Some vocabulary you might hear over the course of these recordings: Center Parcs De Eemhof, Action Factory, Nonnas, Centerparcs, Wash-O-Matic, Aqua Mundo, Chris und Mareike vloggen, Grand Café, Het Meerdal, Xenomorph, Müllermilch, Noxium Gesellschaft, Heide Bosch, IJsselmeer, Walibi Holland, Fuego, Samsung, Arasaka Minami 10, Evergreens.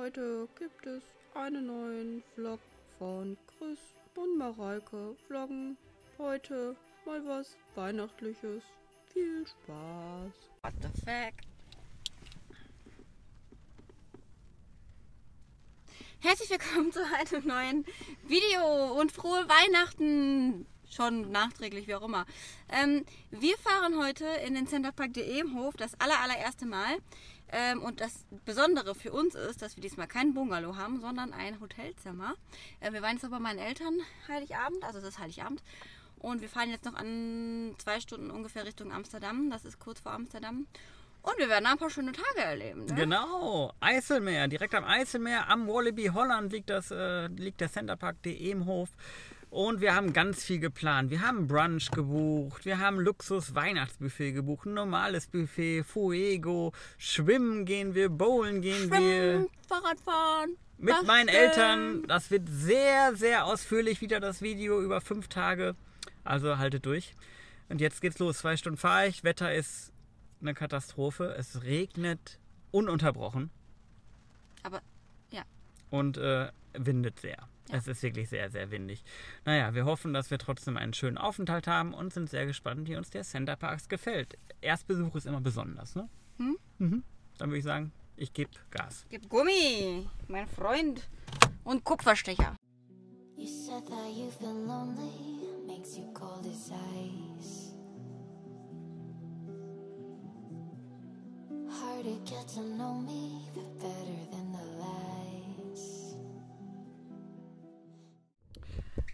Heute gibt es einen neuen Vlog von Chris und Mareike vloggen. Heute mal was Weihnachtliches. Viel Spaß. What the fuck? Herzlich willkommen zu einem neuen Video und frohe Weihnachten! Schon nachträglich, wie auch immer. Wir fahren heute in den Center Parcs De Eemhof, das allererste Mal. Und das Besondere für uns ist, dass wir diesmal kein Bungalow haben, sondern ein Hotelzimmer. Wir waren jetzt noch bei meinen Eltern Heiligabend, also es ist Heiligabend. Und wir fahren jetzt noch an 2 Stunden ungefähr Richtung Amsterdam, das ist kurz vor Amsterdam. Und wir werden ein paar schöne Tage erleben. Ne? Genau, IJsselmeer, direkt am IJsselmeer, am Walibi Holland liegt der Center Parcs De Eemhof. Und wir haben ganz viel geplant. Wir haben Brunch gebucht, wir haben Luxus-Weihnachtsbuffet gebucht, ein normales Buffet, Fuego, schwimmen gehen wir, bowlen gehen wir. Fahrradfahren. Mit meinen Eltern. Das wird sehr, sehr ausführlich wieder das Video über 5 Tage. Also haltet durch. Und jetzt geht's los. 2 Stunden fahre ich. Wetter ist eine Katastrophe. Es regnet ununterbrochen. Aber, ja. Und windet sehr. Ja. Es ist wirklich sehr, sehr windig. Naja, wir hoffen, dass wir trotzdem einen schönen Aufenthalt haben und sind sehr gespannt, wie uns der Center Parcs gefällt. Erstbesuch ist immer besonders, ne? Hm? Mhm. Dann würde ich sagen, ich gebe Gas. Gib Gummi, mein Freund und Kupferstecher. You said that you've been lonely, makes you cold as ice. Hard to get to know me, but better than the last.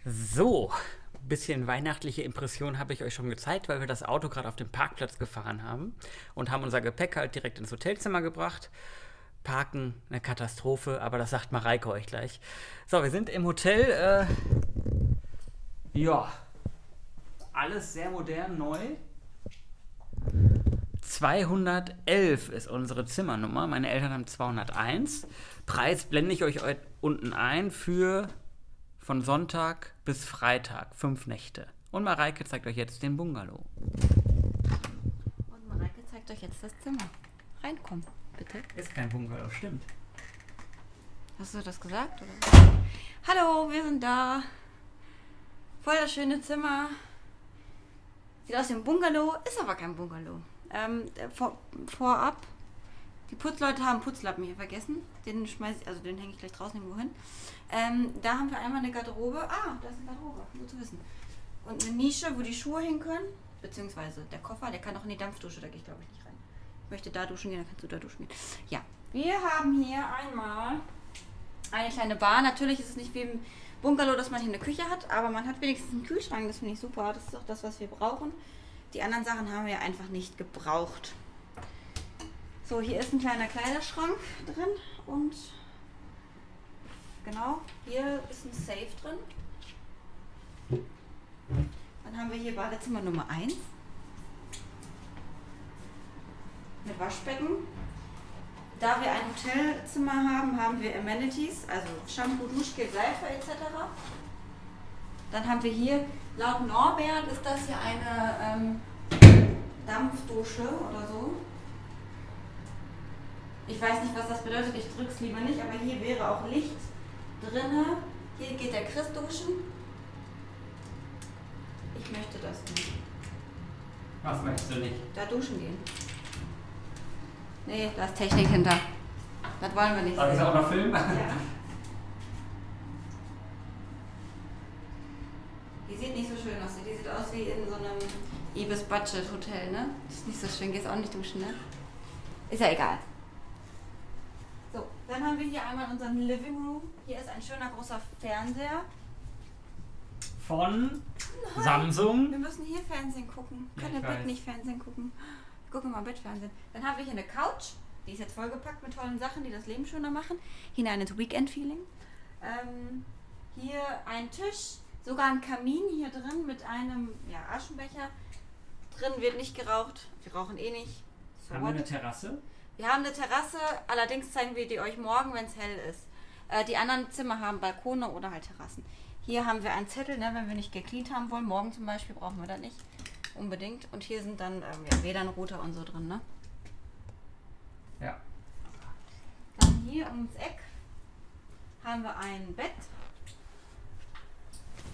So, ein bisschen weihnachtliche Impression habe ich euch schon gezeigt, weil wir das Auto gerade auf dem Parkplatz gefahren haben und haben unser Gepäck halt direkt ins Hotelzimmer gebracht. Parken, eine Katastrophe, aber das sagt Mareike euch gleich. So, wir sind im Hotel. Ja, alles sehr modern, neu. 211 ist unsere Zimmernummer. Meine Eltern haben 201. Preis blende ich euch unten ein für... Von Sonntag bis Freitag, 5 Nächte. Und Mareike zeigt euch jetzt den Bungalow. Und Mareike zeigt euch jetzt das Zimmer. Reinkommen, bitte. Ist kein Bungalow, stimmt. Hast du das gesagt? Oder? Hallo, wir sind da. Voll das schöne Zimmer. Sieht aus wie ein Bungalow, ist aber kein Bungalow. Vorab, die Putzleute haben Putzlappen hier vergessen. Den schmeiße ich, also den hänge ich gleich draußen irgendwo hin. Da haben wir einmal eine Garderobe. Ah, da ist eine Garderobe, gut zu wissen. Und eine Nische, wo die Schuhe hin können. Beziehungsweise der Koffer, der kann auch in die Dampfdusche, da gehe ich glaube ich nicht rein. Ich möchte da duschen gehen, dann kannst du da duschen gehen. Ja, wir haben hier einmal eine kleine Bar. Natürlich ist es nicht wie im Bungalow, dass man hier eine Küche hat, aber man hat wenigstens einen Kühlschrank, das finde ich super. Das ist auch das, was wir brauchen. Die anderen Sachen haben wir ja einfach nicht gebraucht. So, hier ist ein kleiner Kleiderschrank drin und genau, hier ist ein Safe drin. Dann haben wir hier Badezimmer Nummer 1 mit Waschbecken. Da wir ein Hotelzimmer haben, haben wir Amenities, also Shampoo, Duschgel, Seife etc. Dann haben wir hier, laut Norbert ist das hier eine Dampfdusche oder so. Ich weiß nicht, was das bedeutet, ich drück's lieber nicht, aber hier wäre auch Licht drin. Hier geht der Chris duschen. Ich möchte das nicht. Was möchtest du nicht? Da duschen gehen. Nee, da ist Technik hinter. Das wollen wir nicht. Darf ich auch noch filmen? Ja. Die sieht nicht so schön aus. Die sieht aus wie in so einem Ibis-Budget-Hotel, ne? Das ist nicht so schön, gehst auch nicht duschen, ne? Ist ja egal. So, dann haben wir hier einmal unseren Living Room. Hier ist ein schöner großer Fernseher. Von Nein. Samsung. Wir müssen hier Fernsehen gucken. Wir können im Bett nicht Fernsehen gucken. Wir gucken mal im Bett Fernsehen. Dann haben wir hier eine Couch. Die ist jetzt vollgepackt mit tollen Sachen, die das Leben schöner machen. Hinein ins Weekend-Feeling. Hier ein Tisch. Sogar ein Kamin hier drin mit einem Aschenbecher. Drin wird nicht geraucht. Wir rauchen eh nicht. So haben wir eine Terrasse? Wir haben eine Terrasse, allerdings zeigen wir die euch morgen, wenn es hell ist. Die anderen Zimmer haben Balkone oder halt Terrassen. Hier haben wir einen Zettel, ne, wenn wir nicht gekleint haben wollen. Morgen zum Beispiel brauchen wir das nicht unbedingt. Und hier sind dann WLAN-Router und so drin, ne? Ja. Dann hier ums Eck haben wir ein Bett.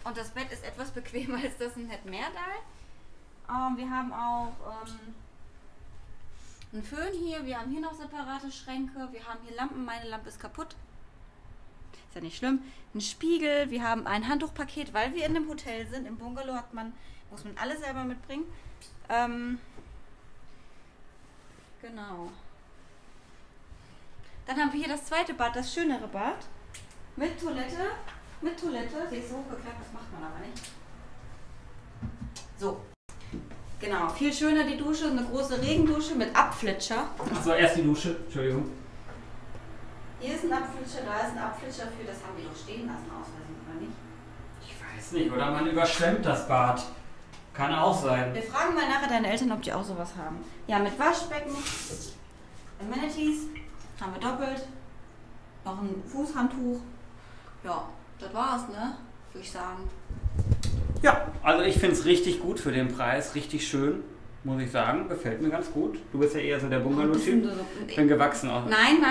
Und das Bett ist etwas bequemer als das in Het Meerdal. Wir haben auch einen Föhn hier. Wir haben hier noch separate Schränke. Wir haben hier Lampen. Meine Lampe ist kaputt. Ist ja nicht schlimm. Ein Spiegel. Wir haben ein Handtuchpaket, weil wir in einem Hotel sind. Im Bungalow muss man alles selber mitbringen. Genau. Dann haben wir hier das zweite Bad, das schönere Bad. Mit Toilette. Mit Toilette. Die ist so hochgeklappt, das macht man aber nicht. So. Genau. Viel schöner die Dusche. Eine große Regendusche mit Abflitscher. Achso, erst die Dusche. Entschuldigung. Hier ist ein Abflitscher, da ist ein Abflitscher für. Das haben wir doch stehen lassen, ausweisen, oder nicht? Ich weiß nicht. Oder man überschwemmt das Bad. Kann auch sein. Wir fragen mal nachher deine Eltern, ob die auch sowas haben. Ja, mit Waschbecken. Amenities. Haben wir doppelt. Noch ein Fußhandtuch. Ja. Das war's, ne? Würde ich sagen. Ja, also ich finde es richtig gut für den Preis, richtig schön, muss ich sagen. Gefällt mir ganz gut. Du bist ja eher so der Bungalow-Typ. Ich bin gewachsen auch. Nein.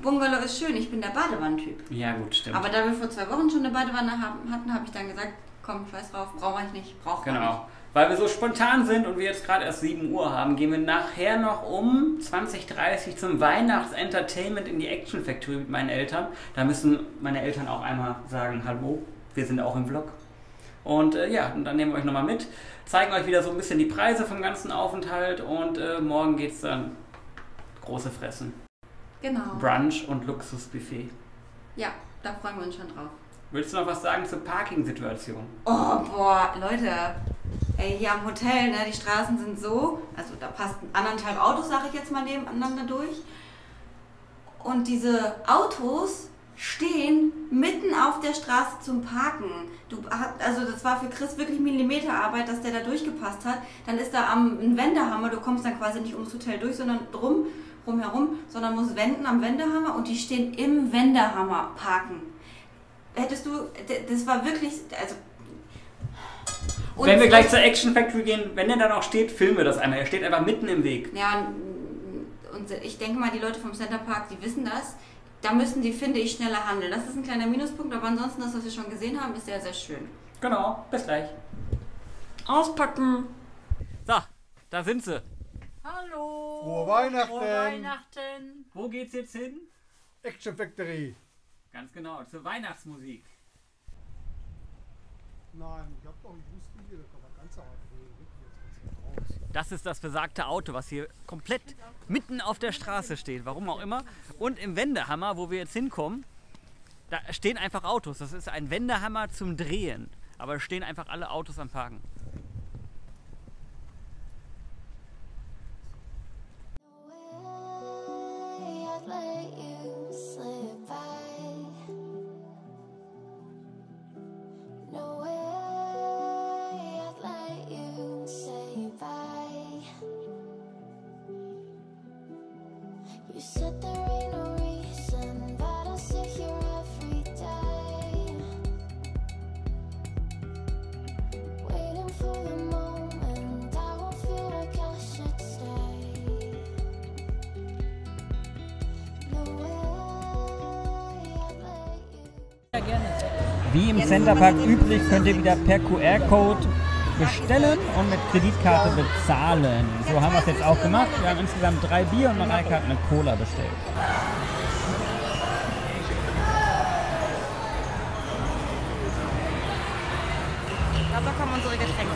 Bungalow ist schön. Ich bin der Badewannentyp. Ja, gut, stimmt. Aber da wir vor 2 Wochen schon eine Badewanne hatten, habe ich dann gesagt, komm, scheiß drauf, brauche ich nicht, Genau. Weil wir so spontan sind und wir jetzt gerade erst 7 Uhr haben, gehen wir nachher noch um 20:30 Uhr zum Weihnachtsentertainment in die Action Factory mit meinen Eltern. Da müssen meine Eltern auch einmal sagen, hallo, wir sind auch im Vlog. Und ja, und dann nehmen wir euch nochmal mit, zeigen euch wieder so ein bisschen die Preise vom ganzen Aufenthalt und morgen geht's dann große Fressen. Genau. Brunch und Luxusbuffet. Ja, da freuen wir uns schon drauf. Willst du noch was sagen zur Parking-Situation? Oh, boah, Leute. Ey, hier am Hotel, ne, die Straßen sind so, also da passt anderthalb Autos, sage ich jetzt mal, nebeneinander durch. Und diese Autos stehen mitten auf der Straße zum Parken. Also das war für Chris wirklich Millimeterarbeit, dass der da durchgepasst hat. Dann ist da ein Wendehammer, du kommst dann quasi nicht ums Hotel durch, sondern drumherum, sondern musst wenden am Wendehammer und die stehen im Wendehammer parken. Hättest du, das war wirklich, also... Und wenn wir gleich zur Action Factory gehen, wenn er dann auch steht, filmen wir das einmal. Er steht einfach mitten im Weg. Ja, und ich denke mal, die Leute vom Center Parcs, die wissen das. Da müssen die, finde ich, schneller handeln. Das ist ein kleiner Minuspunkt, aber ansonsten, das, was wir schon gesehen haben, ist sehr, sehr schön. Genau, bis gleich. Auspacken. So, da sind sie. Hallo. Frohe Weihnachten. Frohe Weihnachten. Wo geht's jetzt hin? Action Factory. Ganz genau, zur Weihnachtsmusik. Nein, ich habe doch einen Wüstenbier, da kommt der ganze Auto raus. Das ist das besagte Auto, was hier komplett mitten auf der Straße steht, warum auch immer. Und im Wendehammer, wo wir jetzt hinkommen, da stehen einfach Autos. Das ist ein Wendehammer zum Drehen, aber da stehen einfach alle Autos am Parken. Wie im Center Park üblich könnt ihr wieder per QR-Code bestellen und mit Kreditkarte bezahlen. So haben wir es jetzt auch gemacht. Wir haben insgesamt 3 Bier und Mareike hat eine Cola bestellt. Da kommen unsere Getränke.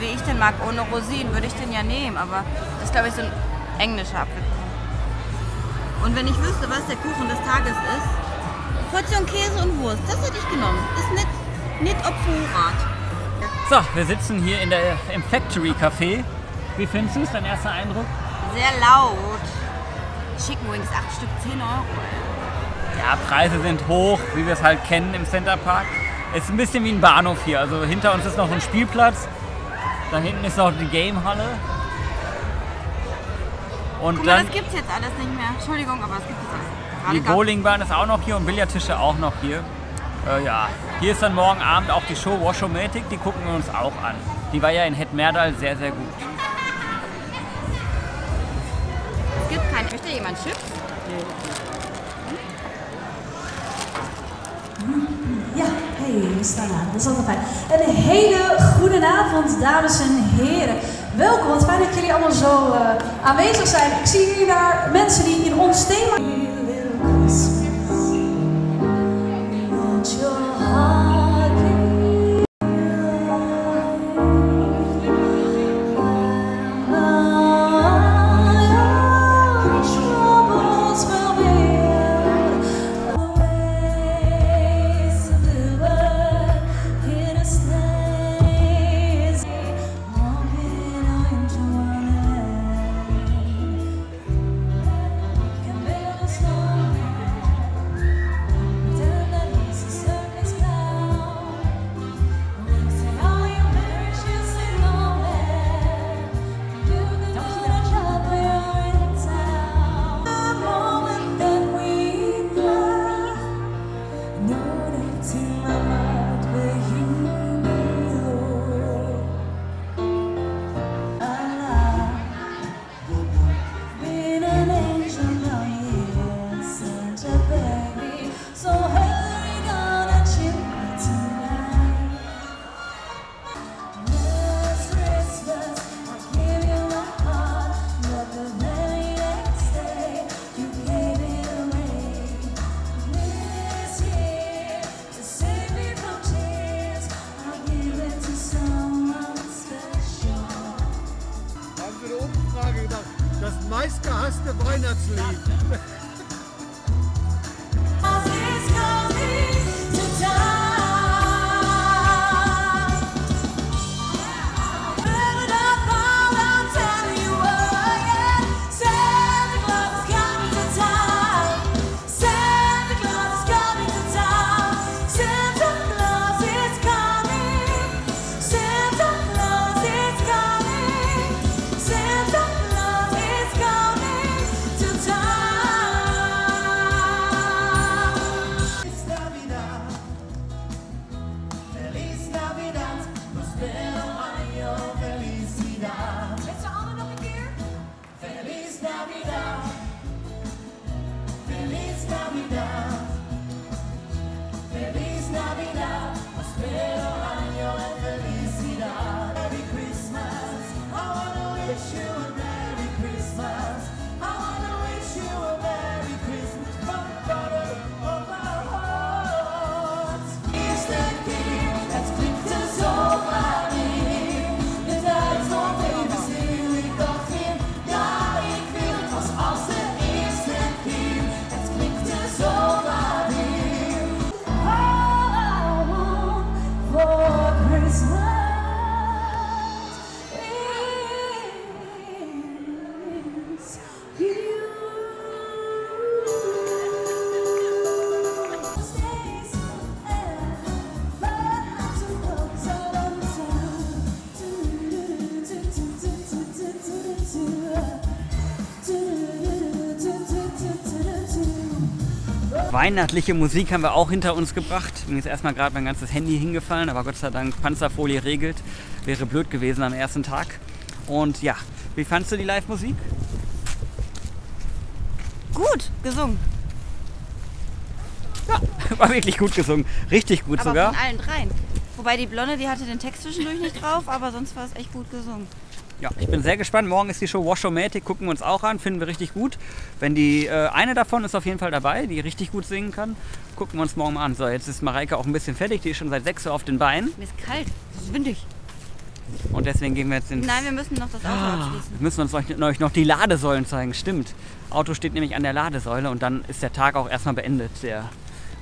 Wie ich den mag, ohne Rosinen, würde ich den ja nehmen, aber das ist, glaube ich, so ein englischer Apfelkuchen. Und wenn ich wüsste, was der Kuchen des Tages ist, Portion Käse und Wurst, das hätte ich genommen. Ist nicht ob Vorrat. So, wir sitzen hier im Factory Café. Wie findest du es, dein erster Eindruck? Sehr laut. Chicken Wings, 8 Stück, 10 Euro. Ja, Preise sind hoch, wie wir es halt kennen im Center Park. Es ist ein bisschen wie ein Bahnhof hier, also hinter uns ist noch so ein Spielplatz. Da hinten ist noch die Gamehalle. Und guck mal, dann, das gibt es jetzt alles nicht mehr. Entschuldigung, aber es gibt es alles. Die Bowlingbahn ist auch noch hier und Billardtische auch noch hier. Ja, hier ist dann morgen Abend auch die Show Wash-O-Matic, die gucken wir uns auch an. Die war ja in Het Meerdal sehr, sehr gut. Es gibt keinen. Möchte jemand Chips? Ja, hey, we staan aan. Dat is altijd fijn. Een hele goede avond, dames en heren. Welkom, wat fijn dat jullie allemaal zo aanwezig zijn. Ik zie hier daar mensen die in ons thema... meistgehasste Weihnachtslied. Weihnachtliche Musik haben wir auch hinter uns gebracht. Mir ist erstmal gerade mein ganzes Handy hingefallen, aber Gott sei Dank Panzerfolie regelt. Wäre blöd gewesen am ersten Tag. Und ja, wie fandst du die Live-Musik? Gut gesungen. Ja, war wirklich gut gesungen. Richtig gut aber sogar. Von allen dreien. Wobei die Blonde, die hatte den Text zwischendurch nicht drauf, aber sonst war es echt gut gesungen. Ja, ich bin sehr gespannt. Morgen ist die Show Wash-O-Matic, gucken wir uns auch an, finden wir richtig gut. Wenn die eine davon ist auf jeden Fall dabei, die richtig gut singen kann, gucken wir uns morgen mal an. So, jetzt ist Mareike auch ein bisschen fertig, die ist schon seit 6 Uhr auf den Beinen. Mir ist kalt, es ist windig. Und deswegen gehen wir jetzt ins... Nein, wir müssen noch das Auto abschließen. Wir müssen uns euch noch die Ladesäulen zeigen, stimmt. Auto steht nämlich an der Ladesäule und dann ist der Tag auch erstmal beendet, der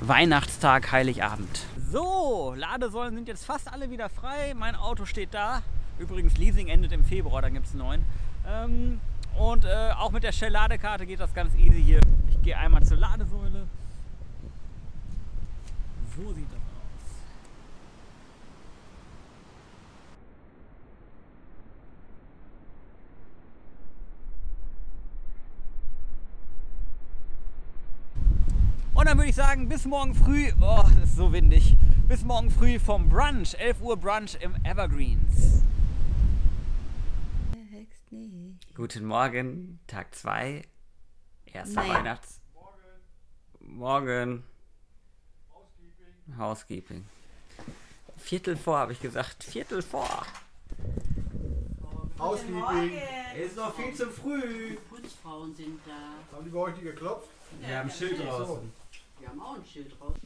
Weihnachtstag, Heiligabend. So, Ladesäulen sind jetzt fast alle wieder frei, mein Auto steht da. Übrigens, Leasing endet im Februar, dann gibt es einen neuen. Auch mit der Shell-Ladekarte geht das ganz easy hier. Ich gehe einmal zur Ladesäule. So sieht das aus. Und dann würde ich sagen, bis morgen früh, oh, das ist so windig, bis morgen früh vom Brunch, 11 Uhr Brunch im Evergreens. Guten Morgen, Tag 2, erster Weihnachts... Morgen. Housekeeping. Housekeeping. 4:15 habe ich gesagt, 4:15. Housekeeping. Es ist noch viel zu früh. Putzfrauen sind da. Haben die bei euch nicht geklopft? Ja, wir haben ein Schild draußen. Wir haben auch ein Schild draußen.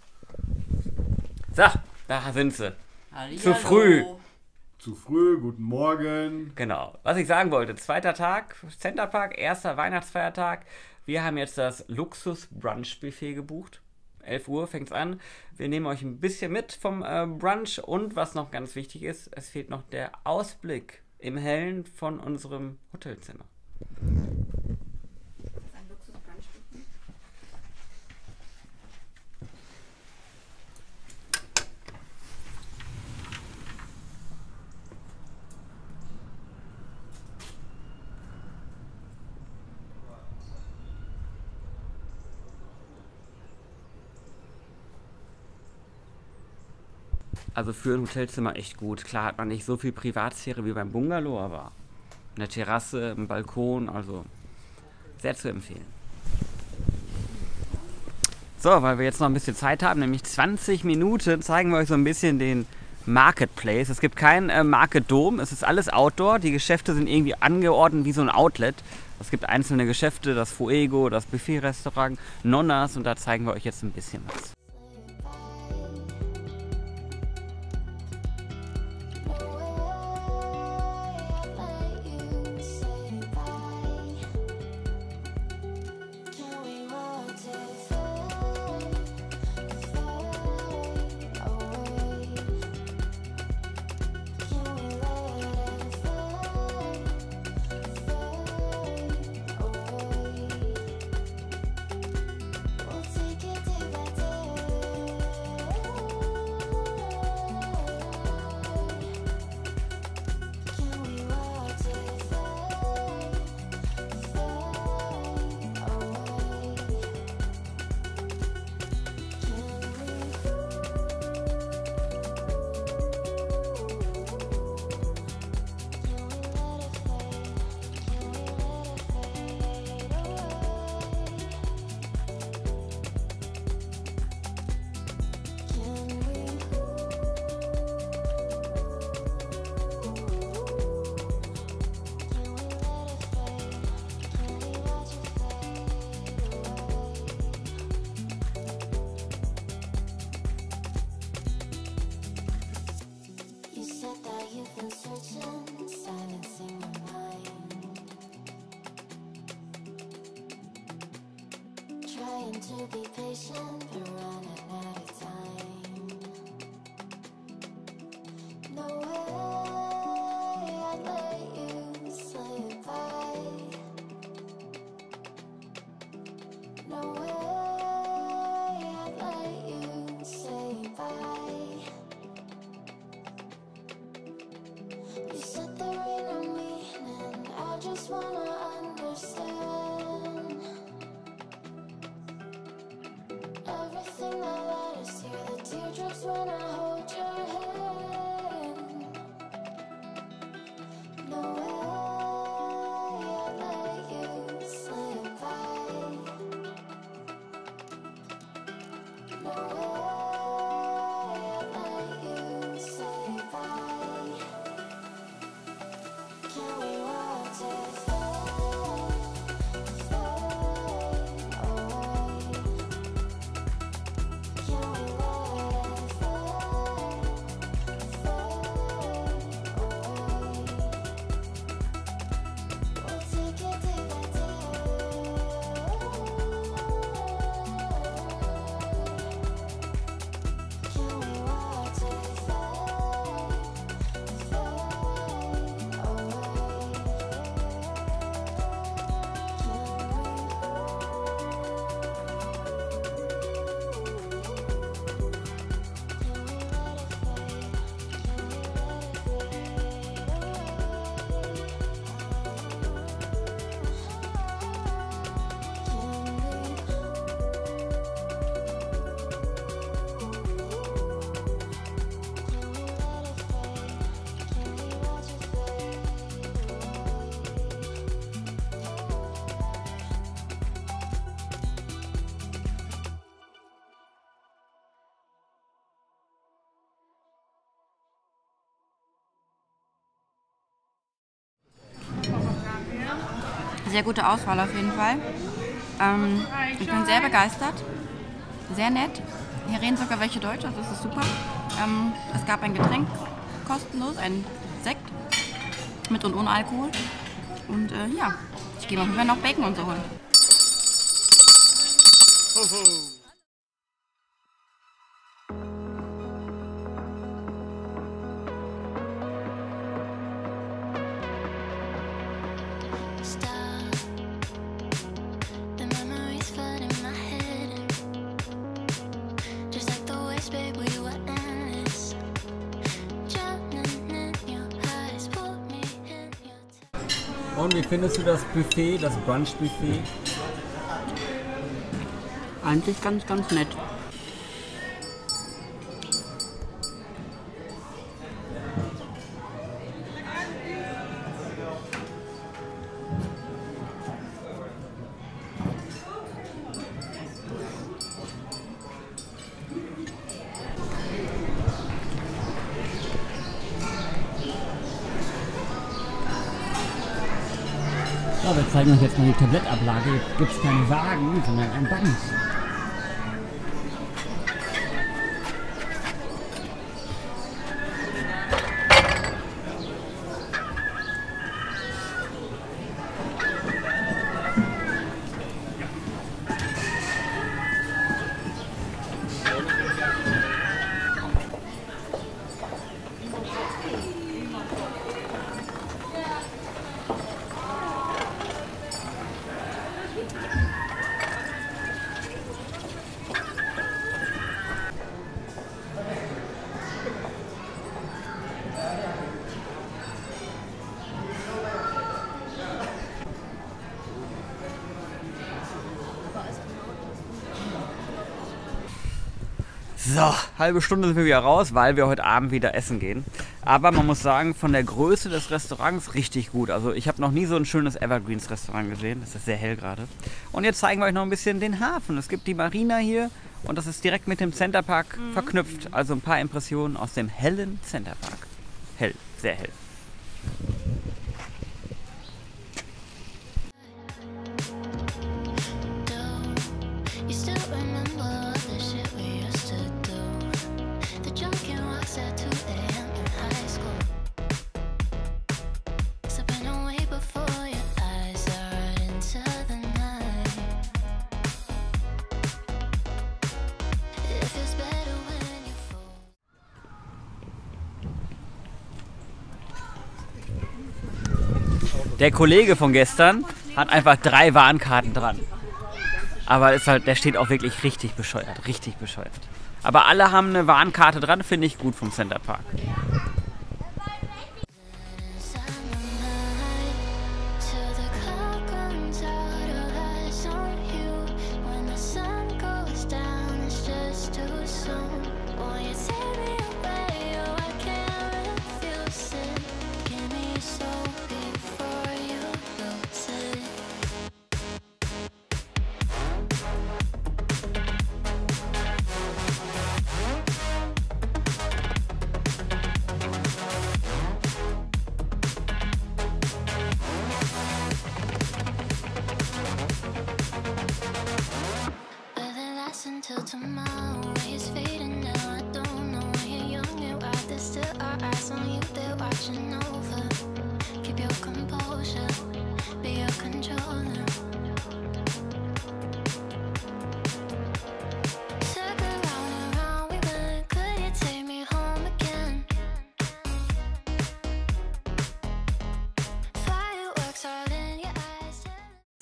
So, da sind sie. Halli, zu hallo. Früh. Zu früh, guten Morgen. Genau, was ich sagen wollte, zweiter Tag, Center Park, erster Weihnachtsfeiertag. Wir haben jetzt das Luxus-Brunch-Buffet gebucht. 11 Uhr fängt es an. Wir nehmen euch ein bisschen mit vom Brunch. Und was noch ganz wichtig ist, es fehlt noch der Ausblick im Hellen von unserem Hotelzimmer. Ein Luxus-Brunch-Buffet. Also für ein Hotelzimmer echt gut. Klar hat man nicht so viel Privatsphäre wie beim Bungalow, aber eine Terrasse, ein Balkon, also sehr zu empfehlen. So, weil wir jetzt noch ein bisschen Zeit haben, nämlich 20 Minuten, zeigen wir euch so ein bisschen den Marketplace. Es gibt keinen Market Dome, es ist alles Outdoor. Die Geschäfte sind irgendwie angeordnet wie so ein Outlet. Es gibt einzelne Geschäfte, das Fuego, das Buffet-Restaurant, Nonnas, und da zeigen wir euch jetzt ein bisschen was. To be patient, we're running out of time. No way I'd let you slip by. No way I'd let you say bye. You said there ain't no meaning, I just wanna understand. Sehr gute Auswahl auf jeden Fall. Ich bin sehr begeistert. Sehr nett. Hier reden sogar welche Deutsche, also das ist super. Es gab ein Getränk kostenlos, ein Sekt mit und ohne Alkohol. Und ja, ich gehe auf jeden Fall noch Bacon und so holen. Und wie findest du das Buffet, das Brunch-Buffet? Eigentlich ganz nett. So, wir zeigen euch jetzt mal die Tablettablage. Jetzt gibt es keine Wagen, sondern einen Baggen. So, halbe Stunde sind wir wieder raus, weil wir heute Abend wieder essen gehen. Aber man muss sagen, von der Größe des Restaurants richtig gut. Also ich habe noch nie so ein schönes Evergreens Restaurant gesehen. Das ist sehr hell gerade. Und jetzt zeigen wir euch noch ein bisschen den Hafen. Es gibt die Marina hier und das ist direkt mit dem Center Park verknüpft. Also ein paar Impressionen aus dem hellen Center Park. Hell, sehr hell. Der Kollege von gestern hat einfach 3 Warnkarten dran. Aber ist halt, der steht auch wirklich richtig bescheuert, Aber alle haben eine Warnkarte dran, finde ich gut vom Center Park.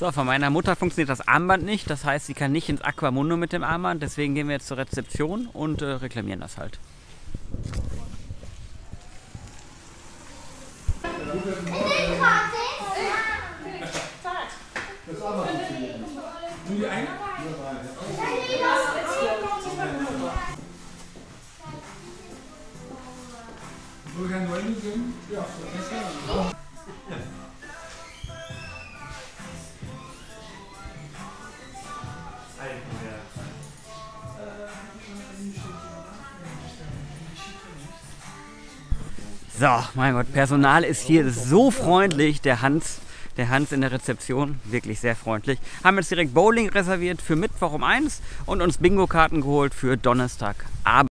So, von meiner Mutter funktioniert das Armband nicht, das heißt, sie kann nicht ins Aqua Mundo mit dem Armband, deswegen gehen wir jetzt zur Rezeption und reklamieren das halt. So, mein Gott, Personal ist hier so freundlich. Der Hans, der Hans in der Rezeption, wirklich sehr freundlich. Haben jetzt direkt Bowling reserviert für Mittwoch um 1 und uns Bingo-Karten geholt für Donnerstagabend.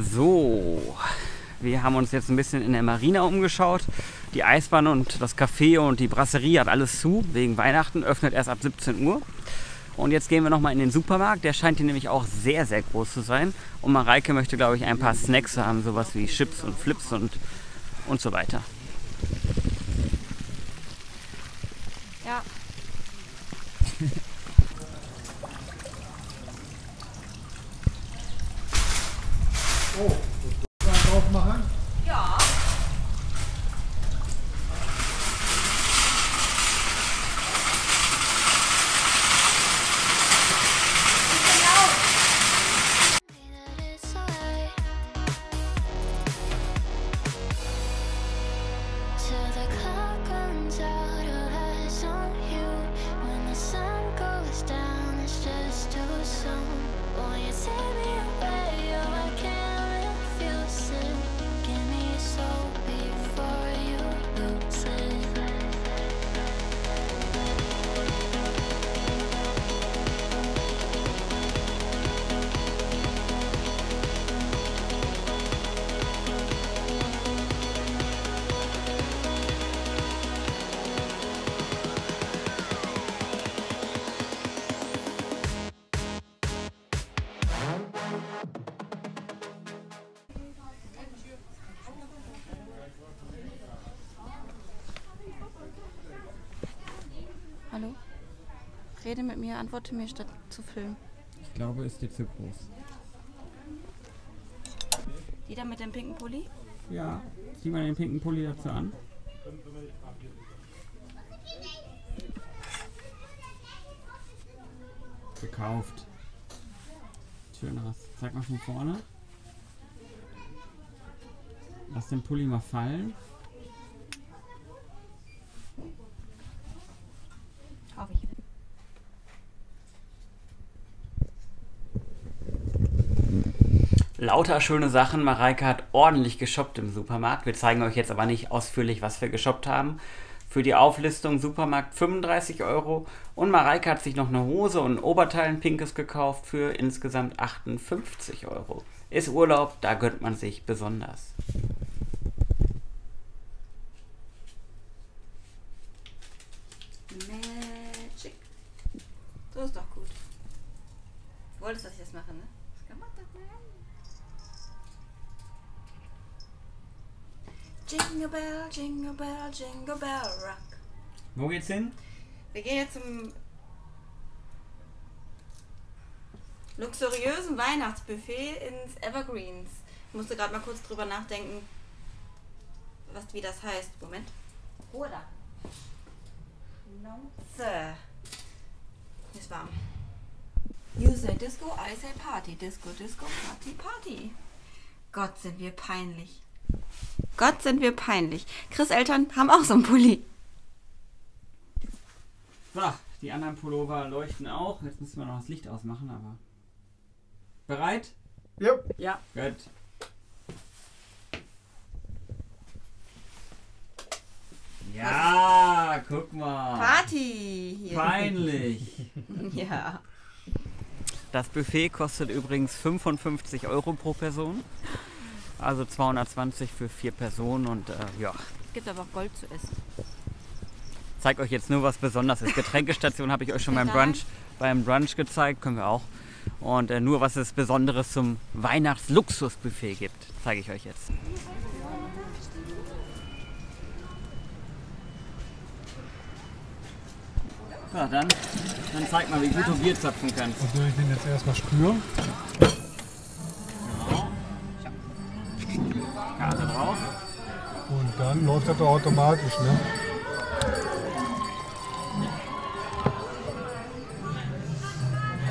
So, wir haben uns jetzt ein bisschen in der Marina umgeschaut. Die Eisbahn und das Café und die Brasserie hat alles zu, wegen Weihnachten, öffnet erst ab 17 Uhr. Und jetzt gehen wir nochmal in den Supermarkt, der scheint hier nämlich auch sehr, sehr groß zu sein. Und Mareike möchte, glaube ich, ein paar Snacks haben, sowas wie Chips und Flips und so weiter. Ja. Oh, das kann man drauf machen? Ja. Hallo? Rede mit mir, antworte mir, statt zu filmen. Ich glaube, ist dir zu groß. Die da mit dem pinken Pulli? Ja, zieh mal den pinken Pulli dazu an. Gekauft. Schön aus. Zeig mal von vorne. Lass den Pulli mal fallen. Hoffe ich. Lauter schöne Sachen. Mareike hat ordentlich geshoppt im Supermarkt. Wir zeigen euch jetzt aber nicht ausführlich, was wir geshoppt haben. Für die Auflistung Supermarkt 35 Euro. Und Mareike hat sich noch eine Hose und ein Oberteil, ein pinkes, gekauft für insgesamt 58 Euro. Ist Urlaub, da gönnt man sich besonders. Magic. So ist doch gut. Du wolltest, dass ich das mache, ne? Das kann man doch machen. Jingle Bell, Jingle Bell, Jingle Bell Rock. Wo geht's hin? Wir gehen jetzt zum luxuriösen Weihnachtsbuffet ins Evergreens. Ich musste gerade mal kurz drüber nachdenken, wie das heißt. Moment. Oder? Nonze. Ist warm. You say Disco, I say Party. Disco, Disco, Party, Party. Gott, sind wir peinlich. Gott, sind wir peinlich. Chris' Eltern haben auch so einen Pulli. So, die anderen Pullover leuchten auch. Jetzt müssen wir noch das Licht ausmachen, aber... Bereit? Yep. Ja. Gut. Ja, guck mal. Party hier. Peinlich. Ja. Das Buffet kostet übrigens 55 € pro Person. Also 220 für 4 Personen und ja. Es gibt aber auch Gold zu essen. Ich zeige euch jetzt nur was Besonderes ist. Getränkestation habe ich euch schon beim Brunch gezeigt. Können wir auch. Und nur was es Besonderes zum Weihnachts-Luxus-Buffet gibt, zeige ich euch jetzt. So, dann zeig mal, wie gut du Bier zapfen kannst. Das würde ich den jetzt erstmal spüren. Genau. Karte drauf. Und dann läuft das doch automatisch, ne?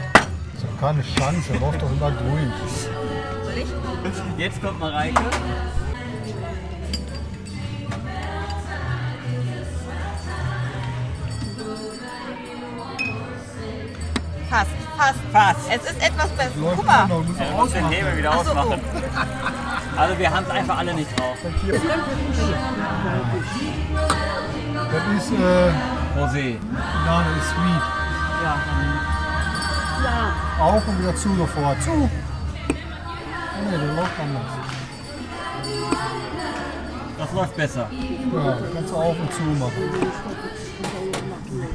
Das ist doch keine Chance, er läuft doch immer durch. Jetzt kommt Mareike. Fast, fast, fast. Es ist etwas besser. Guck mal. Du musst den Hebel wieder ausmachen. So. Also wir haben es einfach alle nicht drauf. Das ist Rosé. Nein, das ist Sweet. Ja. Ja. Auf und wieder zu sofort. Zu. Ne, das läuft anders. Das läuft besser. Ja, kannst du auf und zu machen.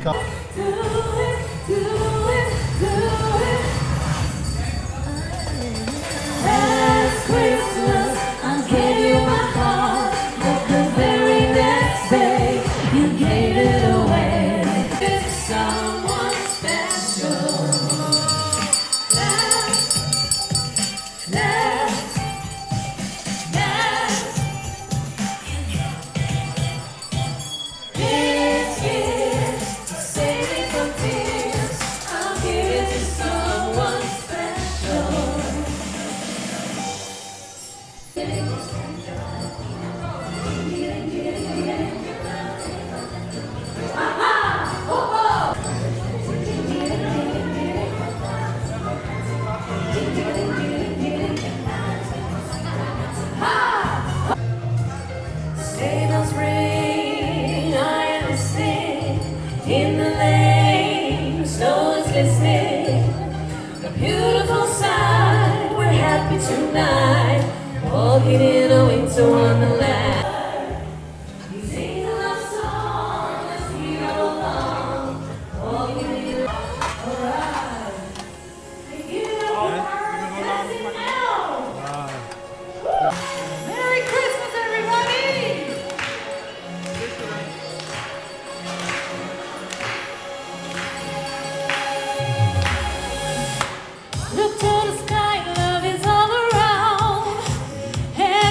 Ja.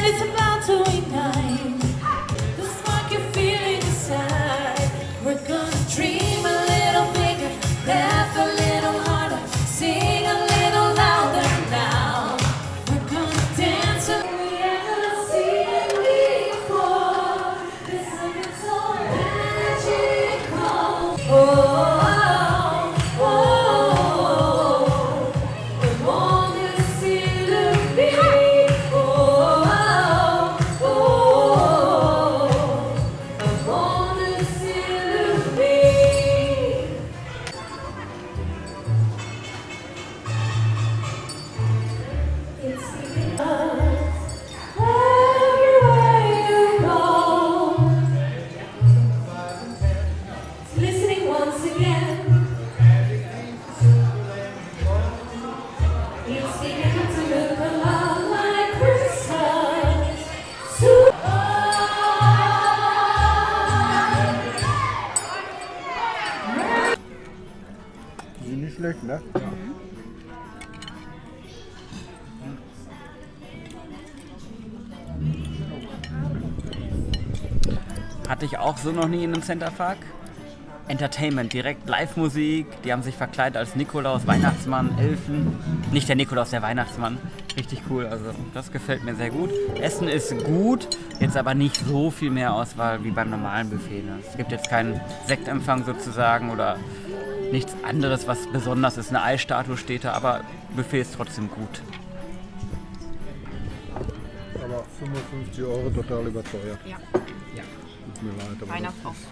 It's about to ignite. schlecht, ne? Ja. Hatte ich auch so noch nie in einem Centerpark. Entertainment, direkt Live-Musik. Die haben sich verkleidet als Nikolaus, Weihnachtsmann, Elfen. Nicht der Nikolaus, der Weihnachtsmann. Richtig cool, also das gefällt mir sehr gut. Essen ist gut, jetzt aber nicht so viel mehr Auswahl wie beim normalen Buffet. Ne? Es gibt jetzt keinen Sektempfang sozusagen oder nichts anderes, was besonders ist. Eine Eisstatue steht da, aber Buffet ist trotzdem gut. Aber 55 € total überteuert. Ja. Ja. Weihnachtsaufschlag.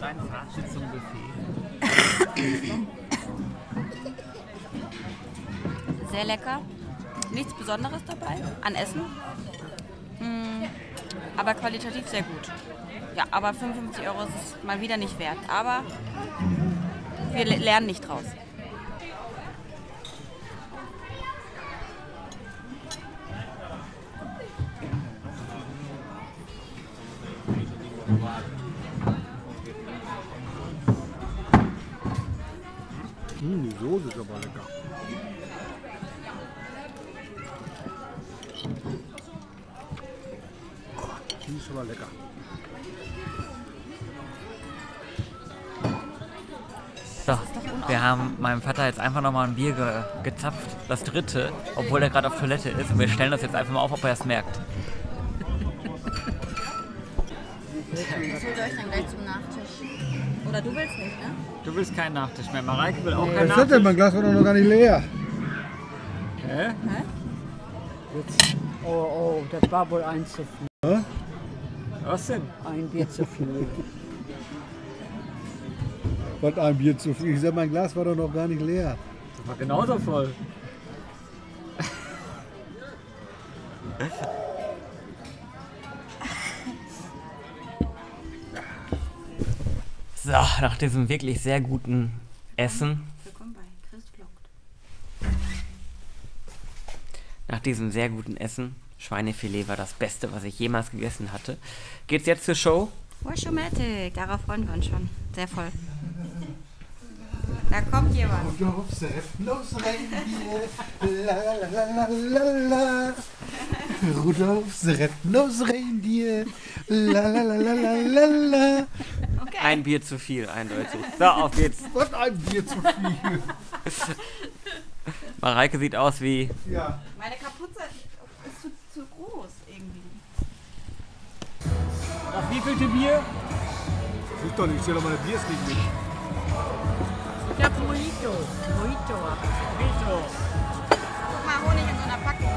Dein Fazit zum Buffet. Sehr lecker. Nichts Besonderes dabei an Essen. Aber qualitativ sehr gut. Ja, aber 55 € ist es mal wieder nicht wert. Aber wir lernen nicht draus. Die Soße ist aber lecker. Die ist aber lecker. So, wir haben meinem Vater jetzt einfach nochmal ein Bier gezapft, das dritte, obwohl er gerade auf Toilette ist. Und wir stellen das jetzt einfach mal auf, ob er es merkt. Ich hole euch dann gleich zum Nachtisch. Oder du willst nicht, ne? Du willst keinen Nachtisch mehr. Mareike will auch keinen Nachtisch. Was ist denn? Mein Glas war doch noch gar nicht leer. Hä? Hä? Jetzt. Oh, oh, das war wohl eins zu viel. Hä? Was denn? Ein Bier zu viel. Was, ein Bier zu viel? Ich sag, mein Glas war doch noch gar nicht leer. Das war genauso voll. So, nach diesem wirklich sehr guten Essen. Willkommen bei Chris vloggt. Nach diesem sehr guten Essen, Schweinefilet war das Beste, was ich jemals gegessen hatte. Geht's jetzt zur Show? Wash-O-Matic, darauf freuen wir uns schon. Sehr voll. Da kommt jemand. Rudolfs Rentnose-Reindeer. Lalalalalalala. Okay. Ein Bier zu viel, eindeutig. So, auf geht's. Was, ein Bier zu viel? Mareike sieht aus wie... Ja. Meine Kapuze ist zu groß irgendwie. Das wievielte Bier? Das sieht doch nicht, ich zähle doch meine Biers nicht mit. Ich hab Mojito. Mojito. Mojito. Guck mal, Honig in so einer Packung.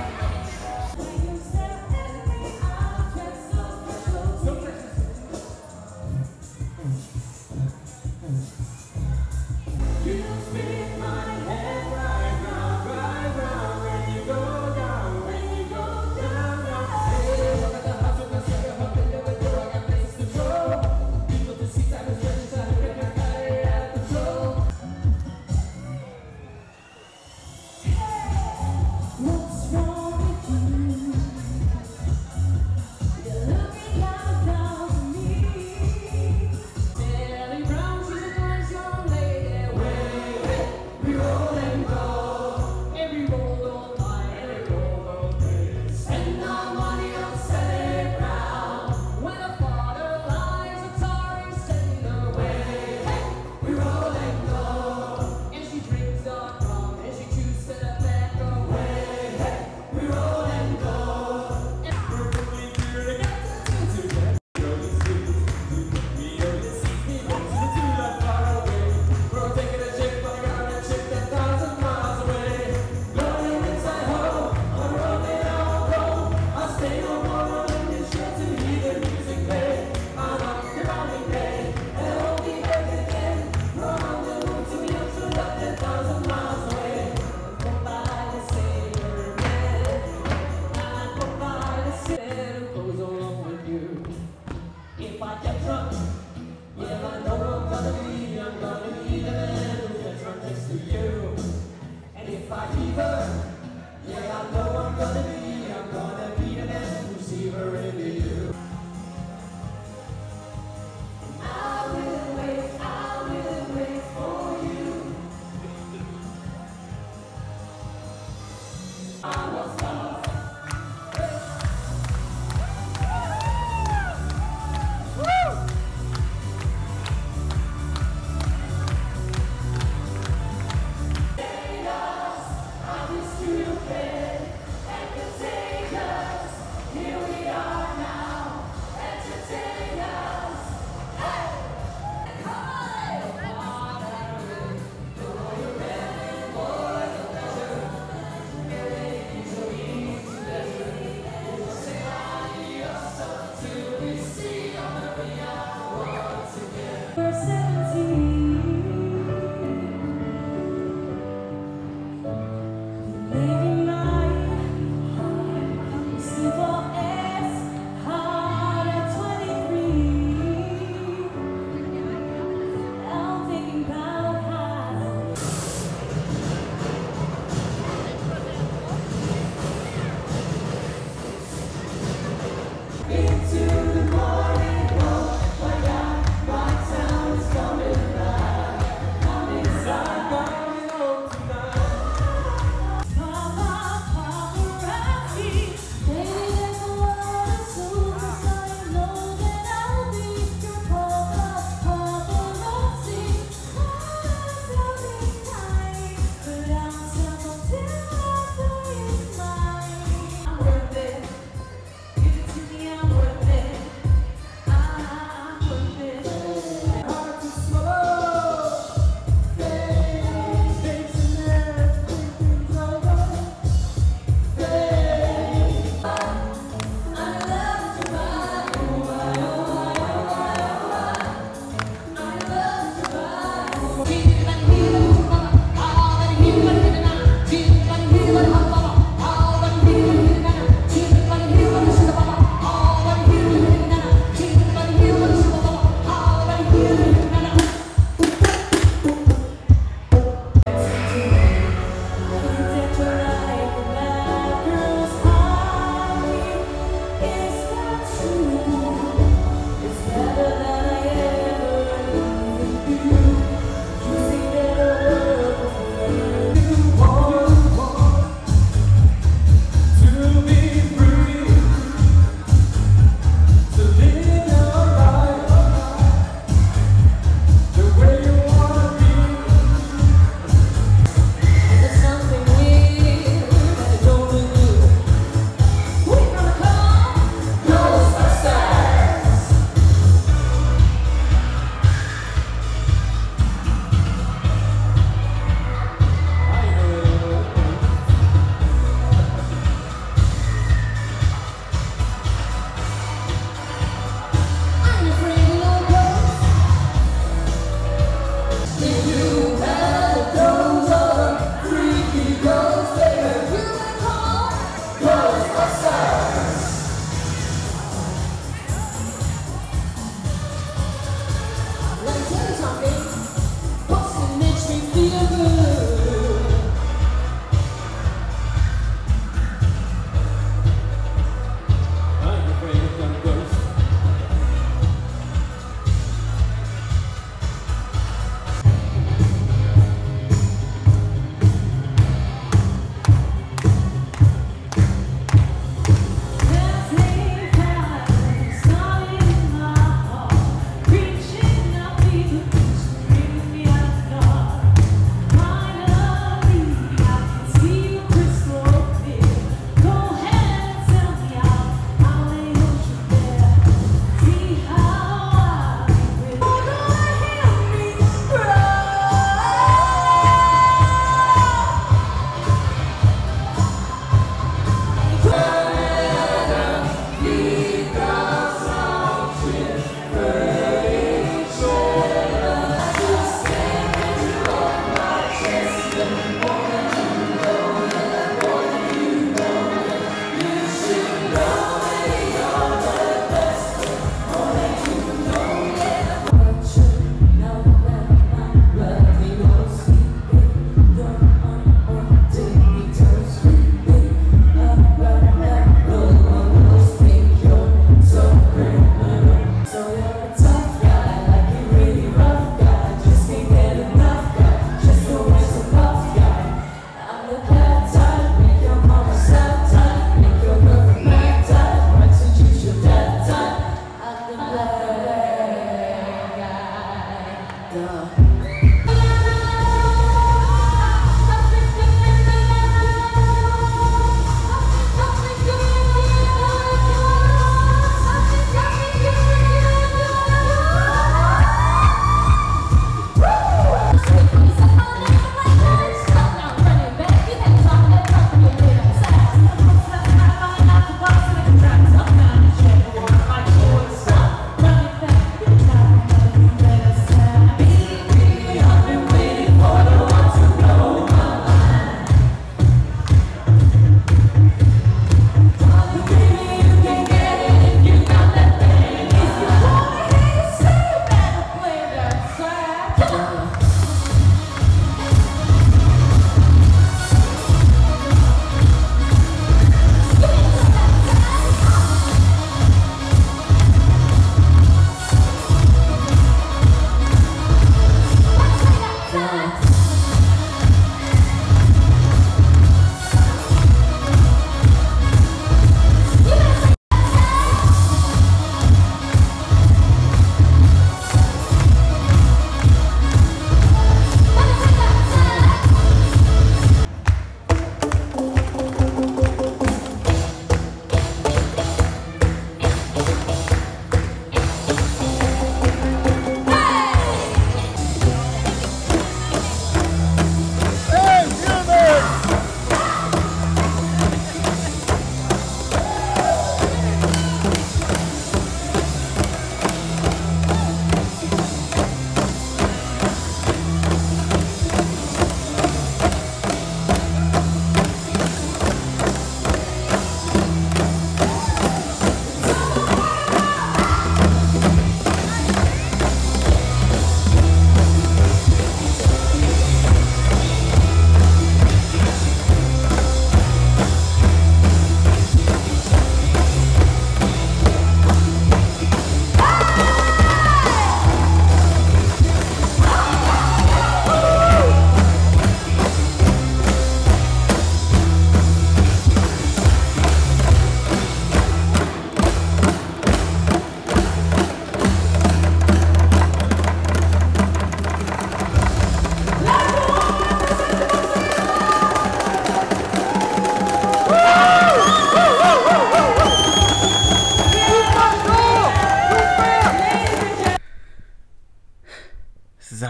So,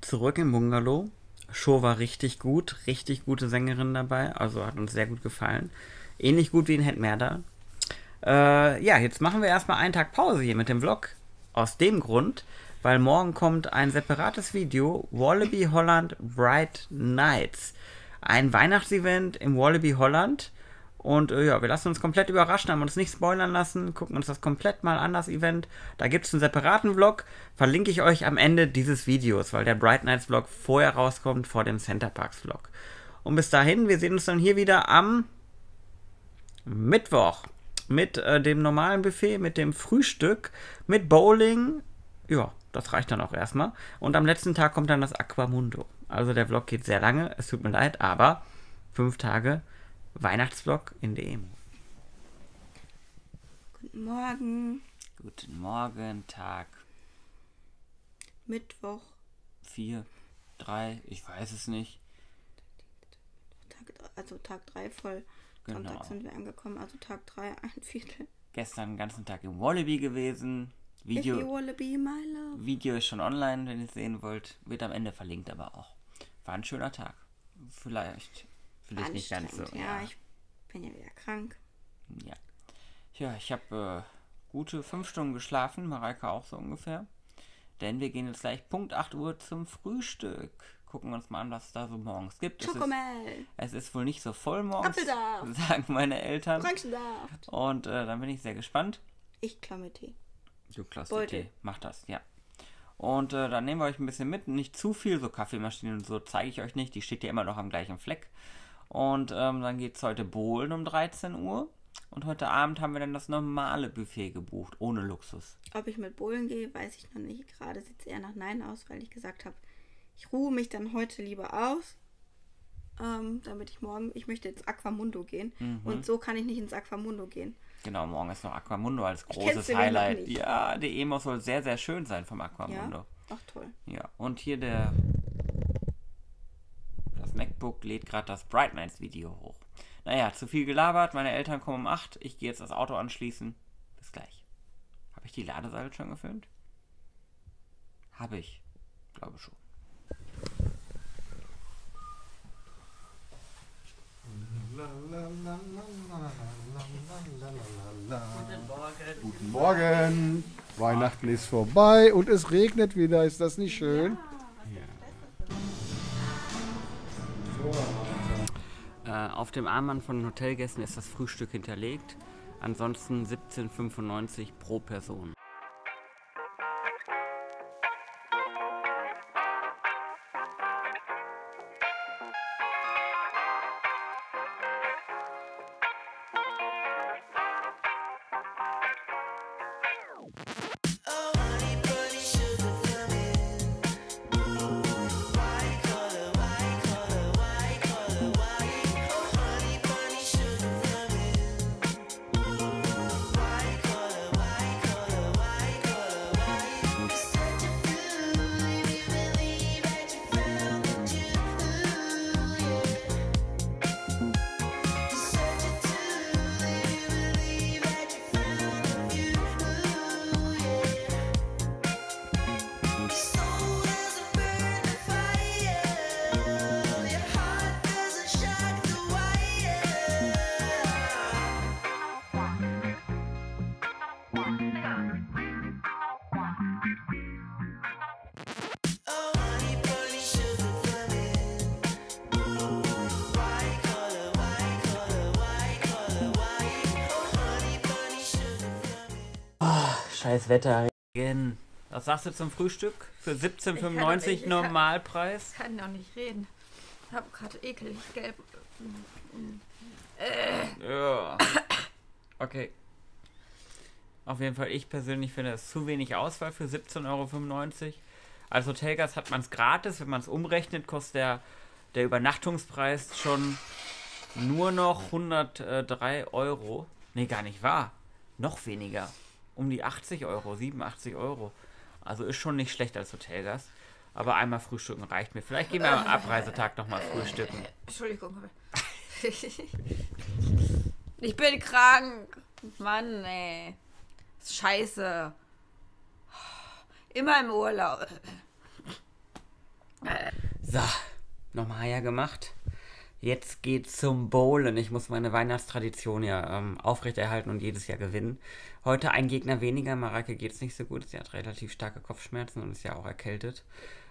zurück im Bungalow. Show war richtig gut, richtig gute Sängerin dabei, also hat uns sehr gut gefallen. Ähnlich gut wie in Het Meerdal. Ja, jetzt machen wir erstmal einen Tag Pause hier mit dem Vlog. Aus dem Grund, weil morgen kommt ein separates Video, Walibi Holland Bright Nights. Ein Weihnachtsevent im Walibi Holland. Und ja, wir lassen uns komplett überraschen, haben uns nicht spoilern lassen, gucken uns das komplett mal an, das Event. Da gibt es einen separaten Vlog, verlinke ich euch am Ende dieses Videos, weil der Bright Nights Vlog vorher rauskommt, vor dem Center Parcs Vlog. Und bis dahin, wir sehen uns dann hier wieder am Mittwoch mit dem normalen Buffet, mit dem Frühstück, mit Bowling. Ja, das reicht dann auch erstmal. Und am letzten Tag kommt dann das Aqua Mundo. Also der Vlog geht sehr lange, es tut mir leid, aber 5 Tage Weihnachtsvlog in der Eemhof. Guten Morgen. Guten Morgen, Tag. Mittwoch. 4, 3, ich weiß es nicht. Tag 3 voll. Genau. Sonntag sind wir angekommen, also Tag 3, ein Viertel. Gestern den ganzen Tag im Walibi gewesen. Video, Walibi, my love. Video ist schon online, wenn ihr es sehen wollt. Wird am Ende verlinkt, aber auch. War ein schöner Tag. Vielleicht nicht ganz so. Ja, ich bin ja wieder krank. Ja. Ja, ich habe gute 5 Stunden geschlafen, Mareike auch so ungefähr. Denn wir gehen jetzt gleich Punkt 8 Uhr zum Frühstück. Gucken wir uns mal an, was es da so morgens gibt. Schokomel. Es ist wohl nicht so voll morgens, sagen meine Eltern. Apfelsaft. Und dann bin ich sehr gespannt. Ich klaue mir Tee. Du klaust dir Tee. Mach das, ja. Und dann nehmen wir euch ein bisschen mit. Nicht zu viel, so Kaffeemaschinen und so zeige ich euch nicht. Die steht ja immer noch am gleichen Fleck. Und dann geht es heute bowlen um 13 Uhr. Und heute Abend haben wir dann das normale Buffet gebucht, ohne Luxus. Ob ich mit bowlen gehe, weiß ich noch nicht. Gerade sieht es eher nach Nein aus, weil ich gesagt habe, ich ruhe mich dann heute lieber aus, damit ich morgen... Ich möchte ins Aqua Mundo gehen. Mhm. Und so kann ich nicht ins Aqua Mundo gehen. Genau, morgen ist noch Aqua Mundo als großes Highlight. Ja, der Eemhof soll sehr, sehr schön sein vom Aqua Mundo. Ja? Ach, toll. Ja, und hier der... Das MacBook lädt gerade das Bright Nights Video hoch. Naja, zu viel gelabert. Meine Eltern kommen um 8. Ich gehe jetzt das Auto anschließen. Bis gleich. Habe ich die Ladesäule schon gefilmt? Habe ich. Glaube schon. Guten Morgen. Weihnachten ist vorbei und es regnet wieder. Ist das nicht schön? Ja. Auf dem Armband von den Hotelgästen ist das Frühstück hinterlegt. Ansonsten 17,95 € pro Person. Scheiß Wetter. Was sagst du zum Frühstück? Für 17,95 € Normalpreis? Ich kann noch nicht reden. Ich habe gerade ekelig gelb. Ja. Okay. Auf jeden Fall, ich persönlich finde das zu wenig Auswahl für 17,95 €. Als Hotelgast hat man es gratis. Wenn man es umrechnet, kostet der Übernachtungspreis schon nur noch 103 €. Nee, gar nicht wahr. Noch weniger. Um die 80 €, 87 €. Also ist schon nicht schlecht als Hotelgast. Aber einmal frühstücken reicht mir. Vielleicht gehen wir am Abreisetag nochmal frühstücken. Entschuldigung. Ich bin krank. Mann, ey. Scheiße. Immer im Urlaub. So, nochmal Eier gemacht. Jetzt geht's zum Bowlen. Ich muss meine Weihnachtstradition ja aufrechterhalten und jedes Jahr gewinnen. Heute ein Gegner weniger. Mareike geht's nicht so gut. Sie hat relativ starke Kopfschmerzen und ist ja auch erkältet.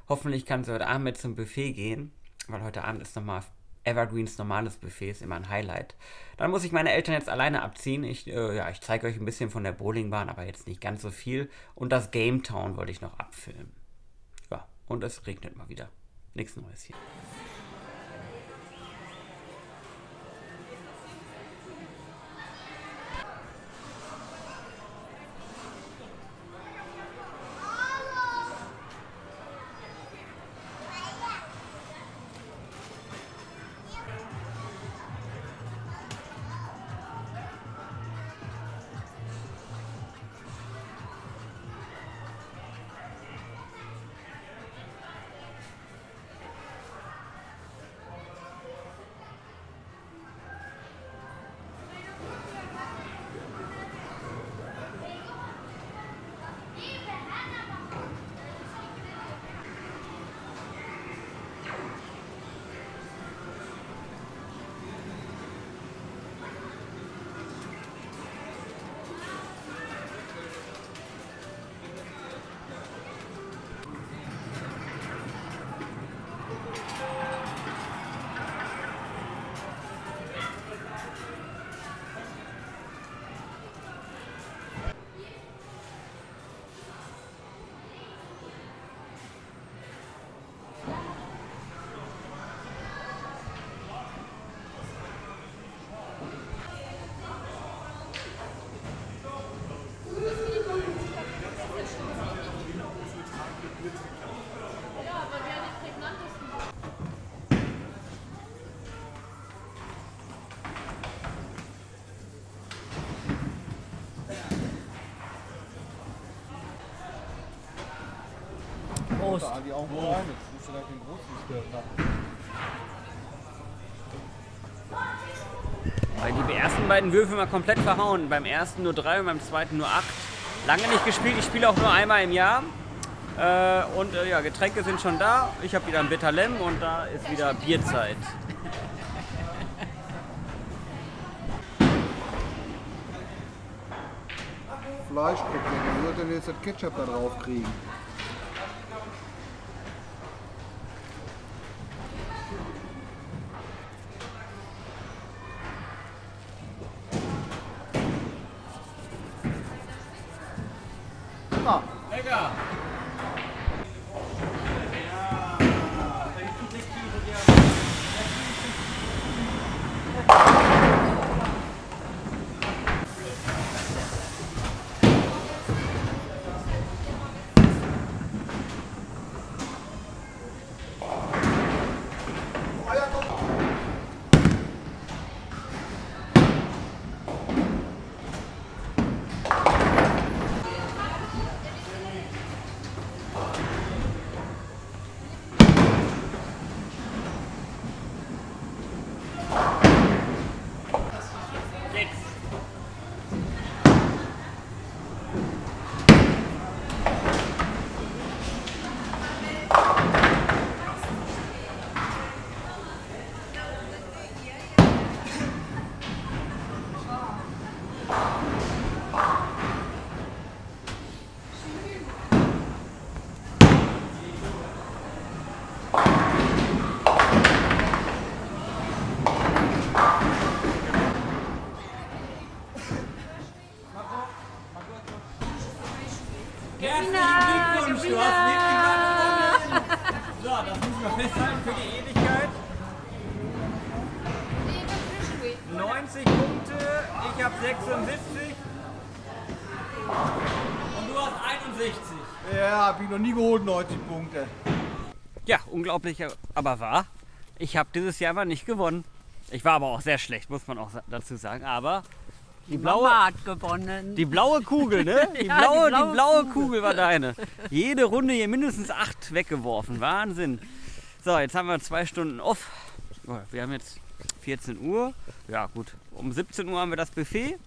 Hoffentlich kann sie heute Abend mit zum Buffet gehen, weil heute Abend ist nochmal Evergreens normales Buffet, ist immer ein Highlight. Dann muss ich meine Eltern jetzt alleine abziehen. Ich zeige euch ein bisschen von der Bowlingbahn, aber jetzt nicht ganz so viel. Und das Game Town wollte ich noch abfilmen. Ja, und es regnet mal wieder. Nichts Neues hier. Die Augen rein, jetzt musst du gleich den großen machen. Weil die ersten beiden Würfe mal komplett verhauen. Beim ersten nur 3 und beim zweiten nur 8. Lange nicht gespielt, ich spiele auch nur einmal im Jahr. Ja, Getränke sind schon da. Ich habe wieder ein Bitter Lemm und da ist wieder Bierzeit. Fleischprobleme, wie wird denn jetzt das Ketchup da drauf kriegen? Noch nie geholt, 90 Punkte. Ja, unglaublich, aber wahr. Ich habe dieses Jahr aber nicht gewonnen. Ich war aber auch sehr schlecht, muss man auch dazu sagen. Aber die blaue Mama hat gewonnen. Die blaue Kugel, ne? Die, ja, die blaue Kugel war deine. Jede Runde hier mindestens 8 weggeworfen. Wahnsinn. So, jetzt haben wir 2 Stunden off. Wir haben jetzt 14 Uhr. Ja gut, um 17 Uhr haben wir das Buffet.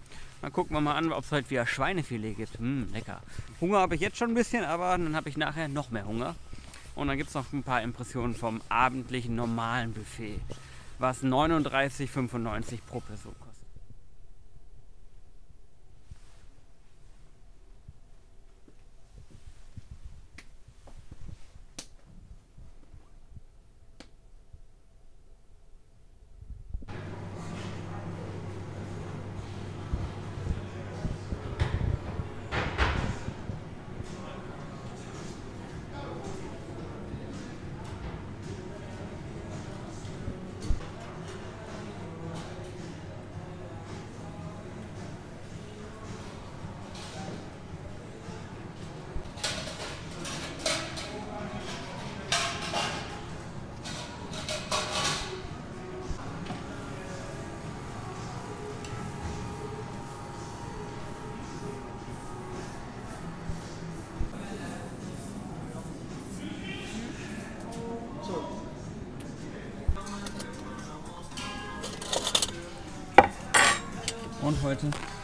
Dann gucken wir mal an, ob es heute wieder Schweinefilet gibt. Lecker. Hunger habe ich jetzt schon ein bisschen, aber dann habe ich nachher noch mehr Hunger. Und dann gibt es noch ein paar Impressionen vom abendlichen normalen Buffet, was 39,95 € pro Person kostet.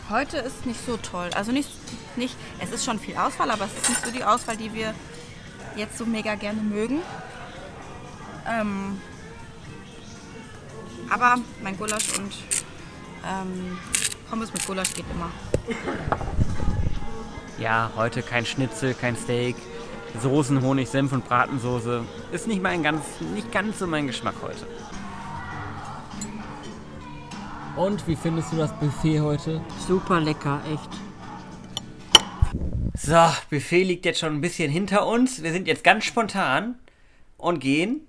Heute ist nicht so toll. Also nicht, es ist schon viel Auswahl, aber es ist nicht so die Auswahl, die wir jetzt so mega gerne mögen. Aber mein Gulasch und Pommes mit Gulasch geht immer. Ja, heute kein Schnitzel, kein Steak, Soßen, Honig, Senf und Bratensoße. Ist nicht ganz so mein Geschmack heute. Und wie findest du das Buffet heute? Super lecker, echt. So, Buffet liegt jetzt schon ein bisschen hinter uns. Wir sind jetzt ganz spontan und gehen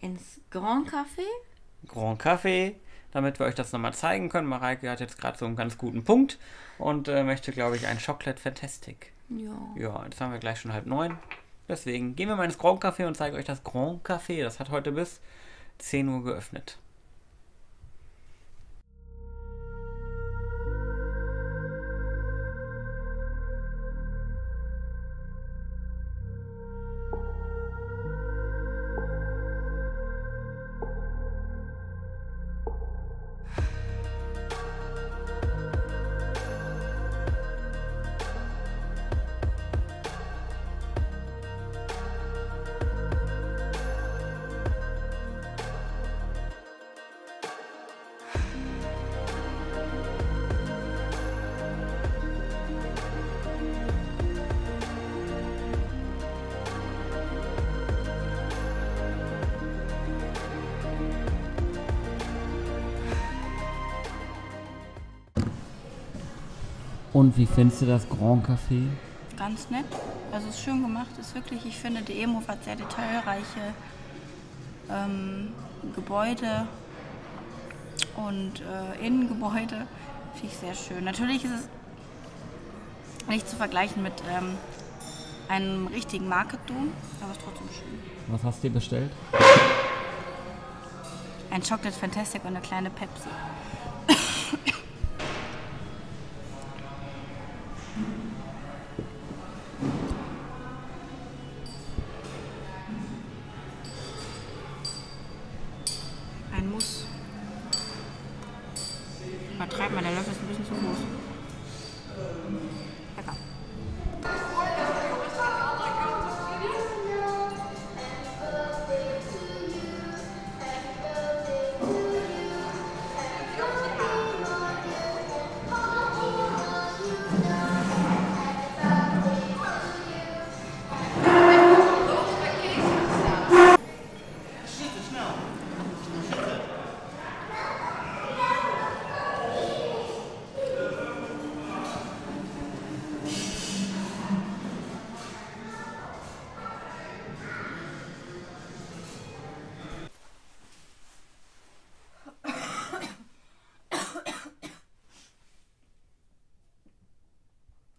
ins Grand Café. Grand Café, damit wir euch das nochmal zeigen können. Mareike hat jetzt gerade so einen ganz guten Punkt und möchte, glaube ich, ein Chocolate Fantastic. Ja. Ja, jetzt haben wir gleich schon 8:30. Deswegen gehen wir mal ins Grand Café und zeige euch das Grand Café. Das hat heute bis 10 Uhr geöffnet. Und wie findest du das Grand Café? Ganz nett. Also es ist schön gemacht. Ist wirklich, ich finde, De Eemhof hat sehr detailreiche Gebäude und Innengebäude. Finde ich sehr schön. Natürlich ist es nicht zu vergleichen mit einem richtigen Marketdom, aber ist trotzdem schön. Was hast du dir bestellt? Ein Chocolate Fantastic und eine kleine Pepsi. Übertreibt man, der Löffel ist ein bisschen zu groß. Lecker.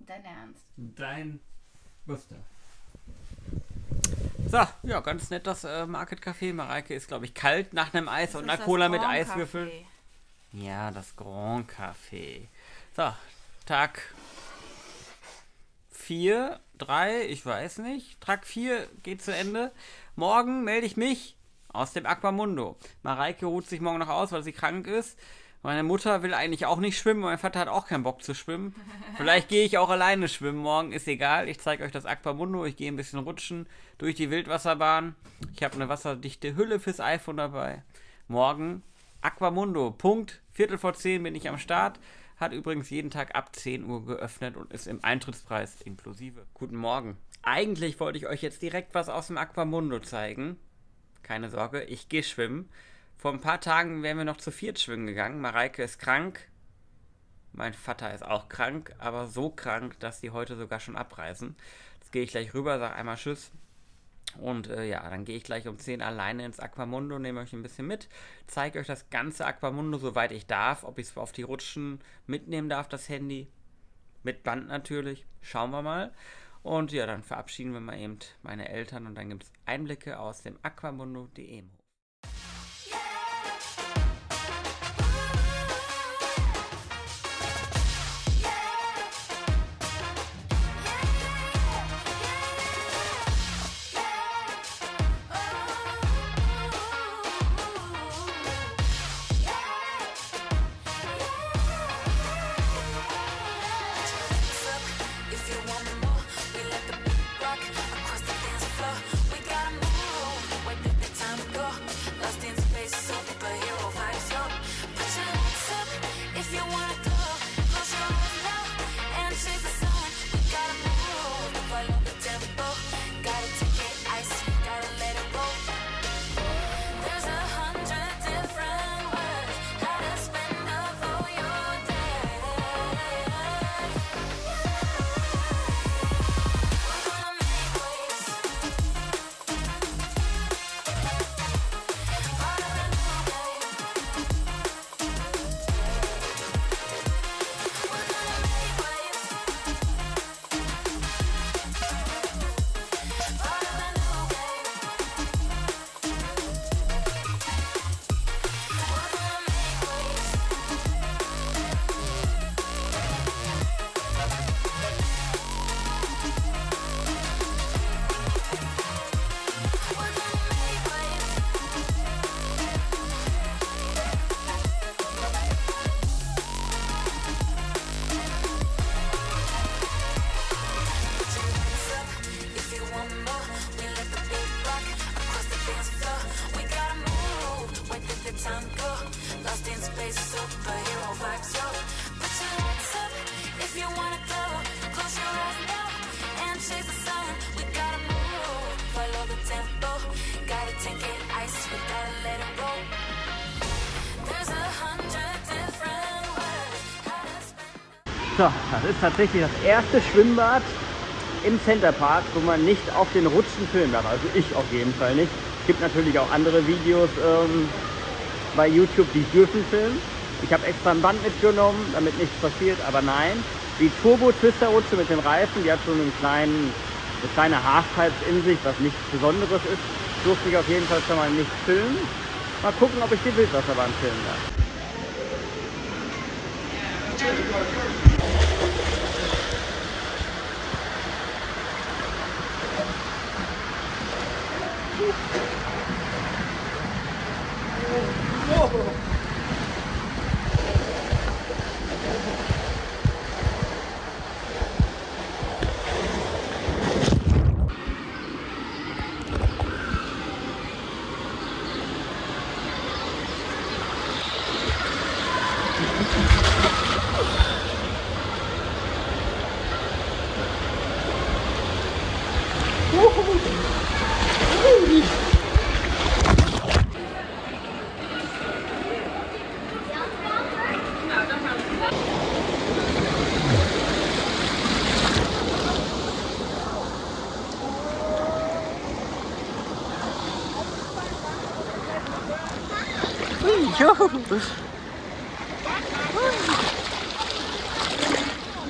Dein Ernst. Dein Buster. So, ja, ganz nett das Market Café. Mareike ist, glaube ich, kalt nach einem Eis und einer Cola mit Eiswürfeln. Ja, das Grand Café. So, Tag 4, 3, ich weiß nicht. Tag 4 geht zu Ende. Morgen melde ich mich aus dem Aqua Mundo. Mareike ruht sich morgen noch aus, weil sie krank ist. Meine Mutter will eigentlich auch nicht schwimmen, mein Vater hat auch keinen Bock zu schwimmen. Vielleicht gehe ich auch alleine schwimmen morgen, ist egal. Ich zeige euch das Aqua Mundo, ich gehe ein bisschen rutschen durch die Wildwasserbahn. Ich habe eine wasserdichte Hülle fürs iPhone dabei. Morgen Aqua Mundo, Punkt, 10:15 bin ich am Start. Hat übrigens jeden Tag ab 10 Uhr geöffnet und ist im Eintrittspreis inklusive. Guten Morgen. Eigentlich wollte ich euch jetzt direkt was aus dem Aqua Mundo zeigen. Keine Sorge, ich gehe schwimmen. Vor ein paar Tagen wären wir noch zu viert schwimmen gegangen. Mareike ist krank. Mein Vater ist auch krank, aber so krank, dass sie heute sogar schon abreisen. Jetzt gehe ich gleich rüber, sage einmal Tschüss. Und ja, dann gehe ich gleich um 10 alleine ins Aqua Mundo, nehme euch ein bisschen mit, zeige euch das ganze Aqua Mundo, soweit ich darf. Ob ich es auf die Rutschen mitnehmen darf, das Handy. Mit Band natürlich. Schauen wir mal. Und ja, dann verabschieden wir mal eben meine Eltern und dann gibt es Einblicke aus dem Aqua Mundo De Eemhof. So, das ist tatsächlich das erste Schwimmbad im Center Park, wo man nicht auf den Rutschen filmen darf. Also ich auf jeden Fall nicht. Es gibt natürlich auch andere Videos bei YouTube, die dürfen filmen. Ich habe extra ein Band mitgenommen, damit nichts passiert, aber nein. Die Turbo-Twister-Rutsche mit dem Reifen, die hat schon einen kleinen, eine kleine Halfpipe in sich, was nichts Besonderes ist. Durfte ich auf jeden Fall schon mal nicht filmen. Mal gucken, ob ich die Wildwasserbahn filmen darf. Oh,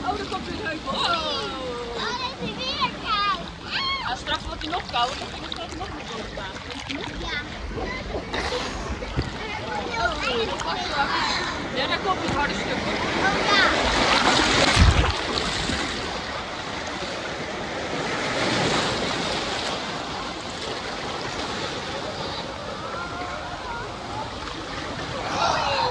daar komt een heuvel. Oh, dat is weer koud. Als straks wordt hij nog kouder, dan vind ik dat nog een kouder baan. Ja. Oh, dat was wel. Ja, daar komt het harde stuk. Oh ja. Oh,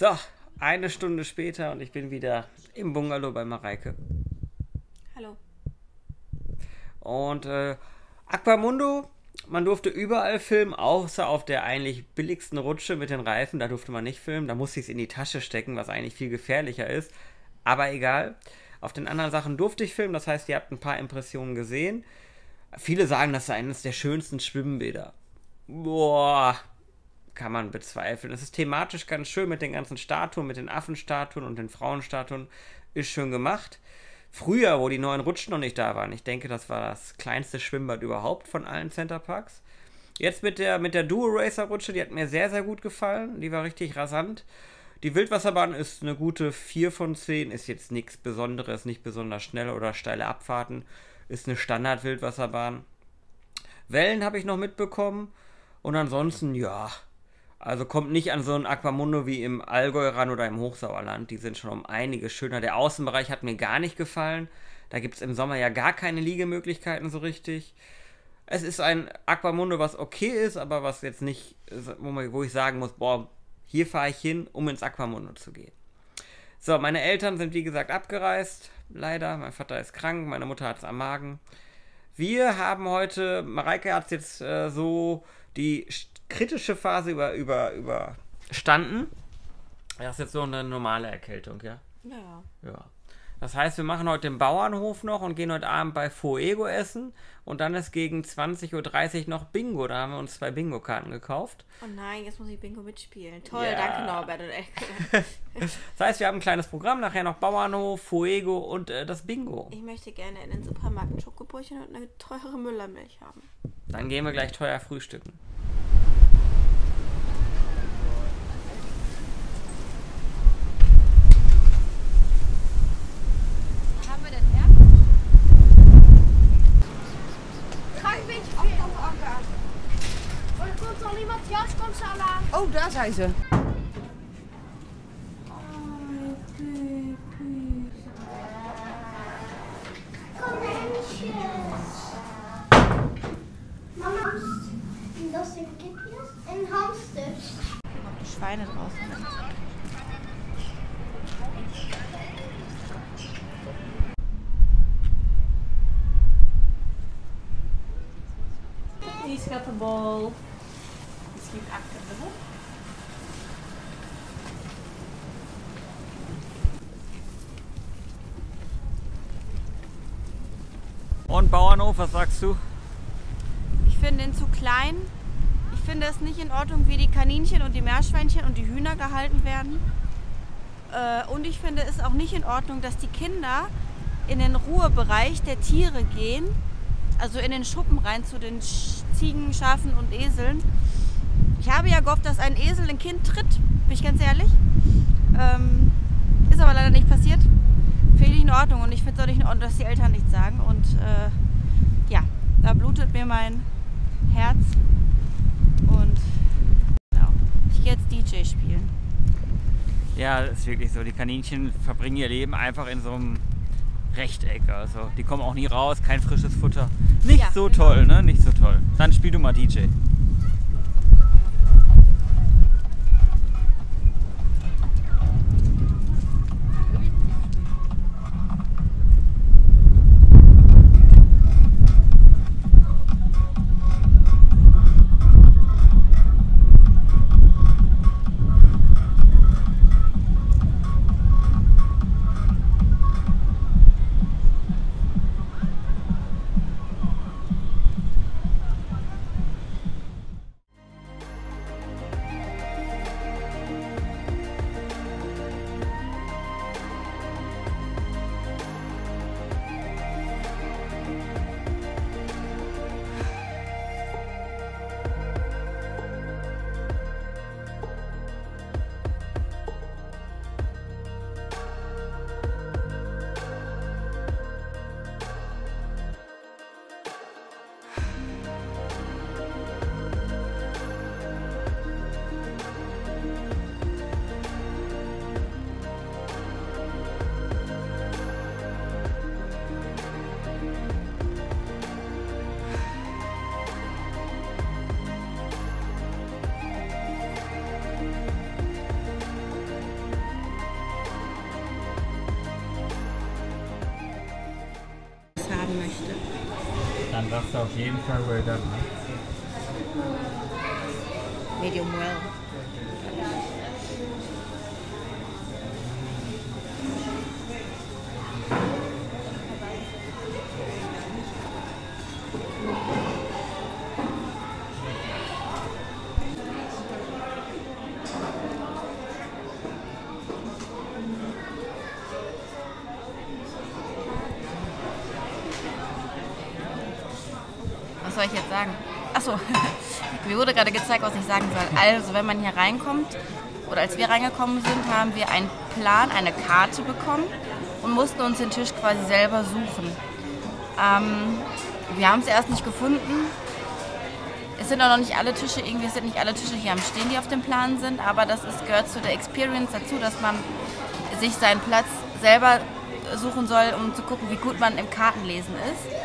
So, eine Stunde später und ich bin wieder im Bungalow bei Mareike. Hallo. Und Aqua Mundo, man durfte überall filmen, außer auf der eigentlich billigsten Rutsche mit den Reifen. Da durfte man nicht filmen, da musste ich es in die Tasche stecken, was eigentlich viel gefährlicher ist. Aber egal, auf den anderen Sachen durfte ich filmen, das heißt, ihr habt ein paar Impressionen gesehen. Viele sagen, das sei eines der schönsten Schwimmbäder. Boah, kann man bezweifeln. Es ist thematisch ganz schön mit den ganzen Statuen, mit den Affenstatuen und den Frauenstatuen. Ist schön gemacht. Früher, wo die neuen Rutschen noch nicht da waren, ich denke, das war das kleinste Schwimmbad überhaupt von allen Centerparks. Jetzt mit der Duo-Racer-Rutsche, die hat mir sehr, sehr gut gefallen. Die war richtig rasant. Die Wildwasserbahn ist eine gute 4 von 10, ist jetzt nichts Besonderes, nicht besonders schnell oder steile Abfahrten. Ist eine Standard-Wildwasserbahn. Wellen habe ich noch mitbekommen. Und ansonsten, ja... Also kommt nicht an so ein Aquamundo wie im Allgäu ran oder im Hochsauerland. Die sind schon um einiges schöner. Der Außenbereich hat mir gar nicht gefallen. Da gibt es im Sommer ja gar keine Liegemöglichkeiten so richtig. Es ist ein Aquamundo, was okay ist, aber was jetzt nicht, wo ich sagen muss, boah, hier fahre ich hin, um ins Aquamundo zu gehen. So, meine Eltern sind wie gesagt abgereist. Leider, mein Vater ist krank, meine Mutter hat es am Magen. Wir haben heute, Mareike hat es jetzt so die kritische Phase überstanden. Das ist jetzt so eine normale Erkältung, ja? Ja. Ja. Das heißt, wir machen heute den Bauernhof noch und gehen heute Abend bei Fuego essen. Und dann ist gegen 20:30 Uhr noch Bingo. Da haben wir uns 2 Bingo-Karten gekauft. Oh nein, jetzt muss ich Bingo mitspielen. Toll, ja. Danke Norbert und Elke. Das heißt, wir haben ein kleines Programm. Nachher noch Bauernhof, Fuego und das Bingo. Ich möchte gerne in den Supermarkt ein Schokobrötchen und eine teure Müllermilch haben. Dann gehen wir gleich teuer frühstücken. Oh, daar zijn ze. Mama, dat zijn kipjes en hamsters. Ik mag de Schweine draußen. pineapplebol. Die schiet achter de hoek. Und Bauernhof, was sagst du? Ich finde ihn zu klein. Ich finde es nicht in Ordnung, wie die Kaninchen und die Meerschweinchen und die Hühner gehalten werden. Und ich finde es auch nicht in Ordnung, dass die Kinder in den Ruhebereich der Tiere gehen, also in den Schuppen rein zu den Ziegen, Schafen und Eseln. Ich habe ja gehofft, dass ein Esel ein Kind tritt, bin ich ganz ehrlich. Ist aber leider nicht passiert. Finde ich in Ordnung und ich finde es auch nicht in Ordnung, dass die Eltern nichts sagen. Und ja, da blutet mir mein Herz. Und genau, ich gehe jetzt DJ spielen. Ja, das ist wirklich so. Die Kaninchen verbringen ihr Leben einfach in so einem Rechteck. Also die kommen auch nie raus, kein frisches Futter. Nicht ja, so toll, ne? Nicht so toll. Dann spiel du mal DJ. Möchte. Dann darfst du auf jeden Fall well done. Medium well. Was soll ich jetzt sagen? Achso, mir wurde gerade gezeigt, was ich sagen soll. Also, wenn man hier reinkommt, oder als wir reingekommen sind, haben wir einen Plan, eine Karte bekommen und mussten uns den Tisch quasi selber suchen. Wir haben es erst nicht gefunden. Es sind auch noch nicht alle Tische, hier am Stehen, die auf dem Plan sind, aber das gehört zu der Experience dazu, dass man sich seinen Platz selber suchen soll, um zu gucken, wie gut man im Kartenlesen ist.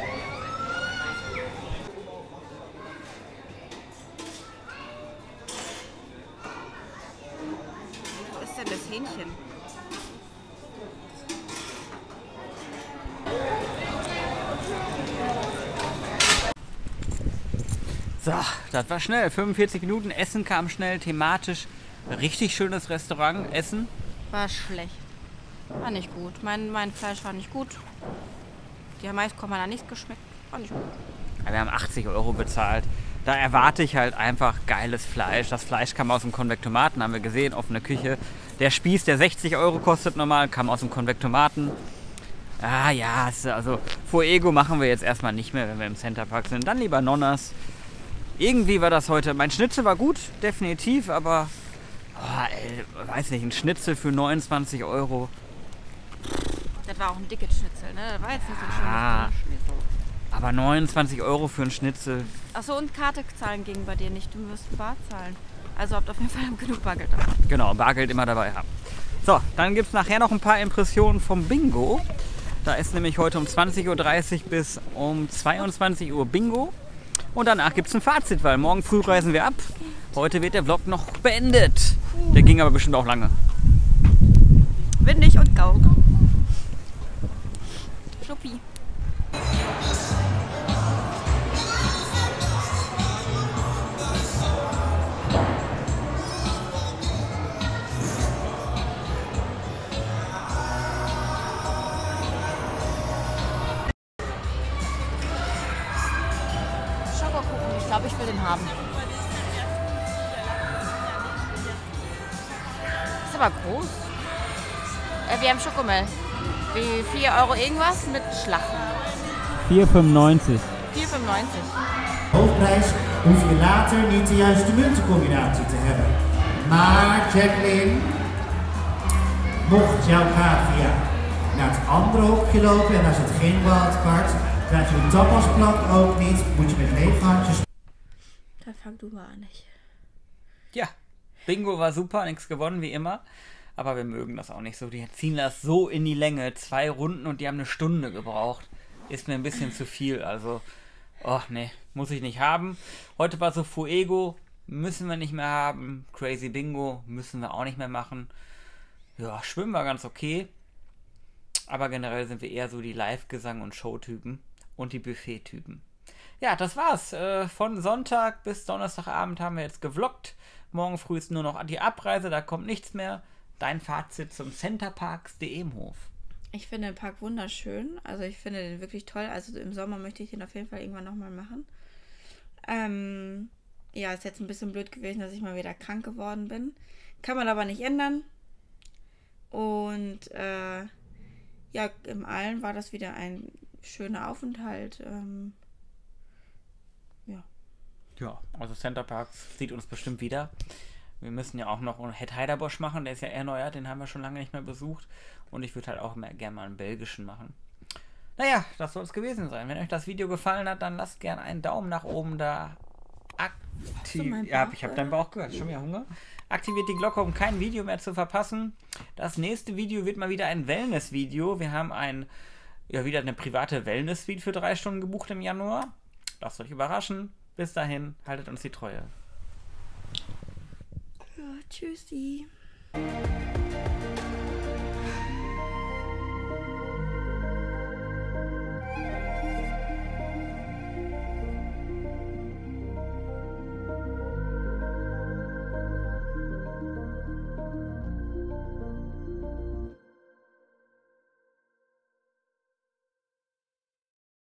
So, das war schnell. 45 Minuten, Essen kam schnell, thematisch. Richtig schönes Restaurant, Essen. War schlecht. War nicht gut. Mein Fleisch war nicht gut. Die Maiskorn hat nichts geschmeckt. War nicht gut. Ja, wir haben 80 € bezahlt. Da erwarte ich halt einfach geiles Fleisch. Das Fleisch kam aus dem Konvektomaten, haben wir gesehen, offene Küche. Der Spieß, der 60 € kostet normal, kam aus dem Konvektomaten. Ah ja, also Fuego machen wir jetzt erstmal nicht mehr, wenn wir im Center Park sind. Dann lieber Nonnas. Irgendwie war das heute, mein Schnitzel war gut, definitiv, aber, oh, weiß nicht, ein Schnitzel für 29 €. Das war auch ein dickes Schnitzel, ne? Das war jetzt nicht so ein schönes Schnitzel. Aber 29 € für ein Schnitzel. Achso, und Karte zahlen ging bei dir nicht, du müsst bar zahlen. Also habt auf jeden Fall genug Bargeld dabei. Genau, Bargeld immer dabei haben. So, dann gibt es nachher noch ein paar Impressionen vom Bingo. Da ist nämlich heute um 20:30 Uhr bis um 22 Uhr Bingo. Und danach gibt es ein Fazit, weil morgen früh reisen wir ab. Heute wird der Vlog noch beendet. Der ging aber bestimmt auch lange. Windig und gauk. Schuppi. haben. Ist aber groß. Wir haben Schokomel. 4 Euro irgendwas mit Schlachten. 4,95. 4,95. Hoofdprijs hoef je later niet de juiste muntencombinatie te hebben. Maar Jacqueline, mocht jouw kaart via naar het andere hoekje lopen en daar zit geen wildcard, krijg je een tapasplant ook niet, moet je met leeghandjes. Dann fang du mal an. Ja, Bingo war super, nichts gewonnen wie immer. Aber wir mögen das auch nicht so. Die ziehen das so in die Länge. 2 Runden und die haben 1 Stunde gebraucht. Ist mir ein bisschen zu viel. Also, oh nee, muss ich nicht haben. Heute war so Fuego, müssen wir nicht mehr haben. Crazy Bingo müssen wir auch nicht mehr machen. Ja, Schwimmen war ganz okay. Aber generell sind wir eher so die Live-Gesang- und Showtypen und die Buffet-Typen. Ja, das war's. Von Sonntag bis Donnerstagabend haben wir jetzt gevloggt. Morgen früh ist nur noch die Abreise, da kommt nichts mehr. Dein Fazit zum Center Parcs De Eemhof. Ich finde den Park wunderschön. Also ich finde den wirklich toll. Also im Sommer möchte ich den auf jeden Fall irgendwann nochmal machen. Ja, ist jetzt ein bisschen blöd gewesen, dass ich mal wieder krank geworden bin. Kann man aber nicht ändern. Und ja, im Allen war das wieder ein schöner Aufenthalt. Ja, also Center Parcs sieht uns bestimmt wieder. Wir müssen ja auch noch Heide Bosch machen, der ist ja erneuert, den haben wir schon lange nicht mehr besucht. Und ich würde halt auch gerne mal einen belgischen machen. Naja, das soll es gewesen sein. Wenn euch das Video gefallen hat, dann lasst gerne einen Daumen nach oben da. Ja, ich habe deinen Bauch gehört, schon wieder Hunger. Aktiviert die Glocke, um kein Video mehr zu verpassen. Das nächste Video wird mal wieder ein Wellness-Video. Wir haben wieder eine private Wellness-Suite für 3 Stunden gebucht im Januar. Lasst euch überraschen. Bis dahin, haltet uns die Treue. Tschüssi.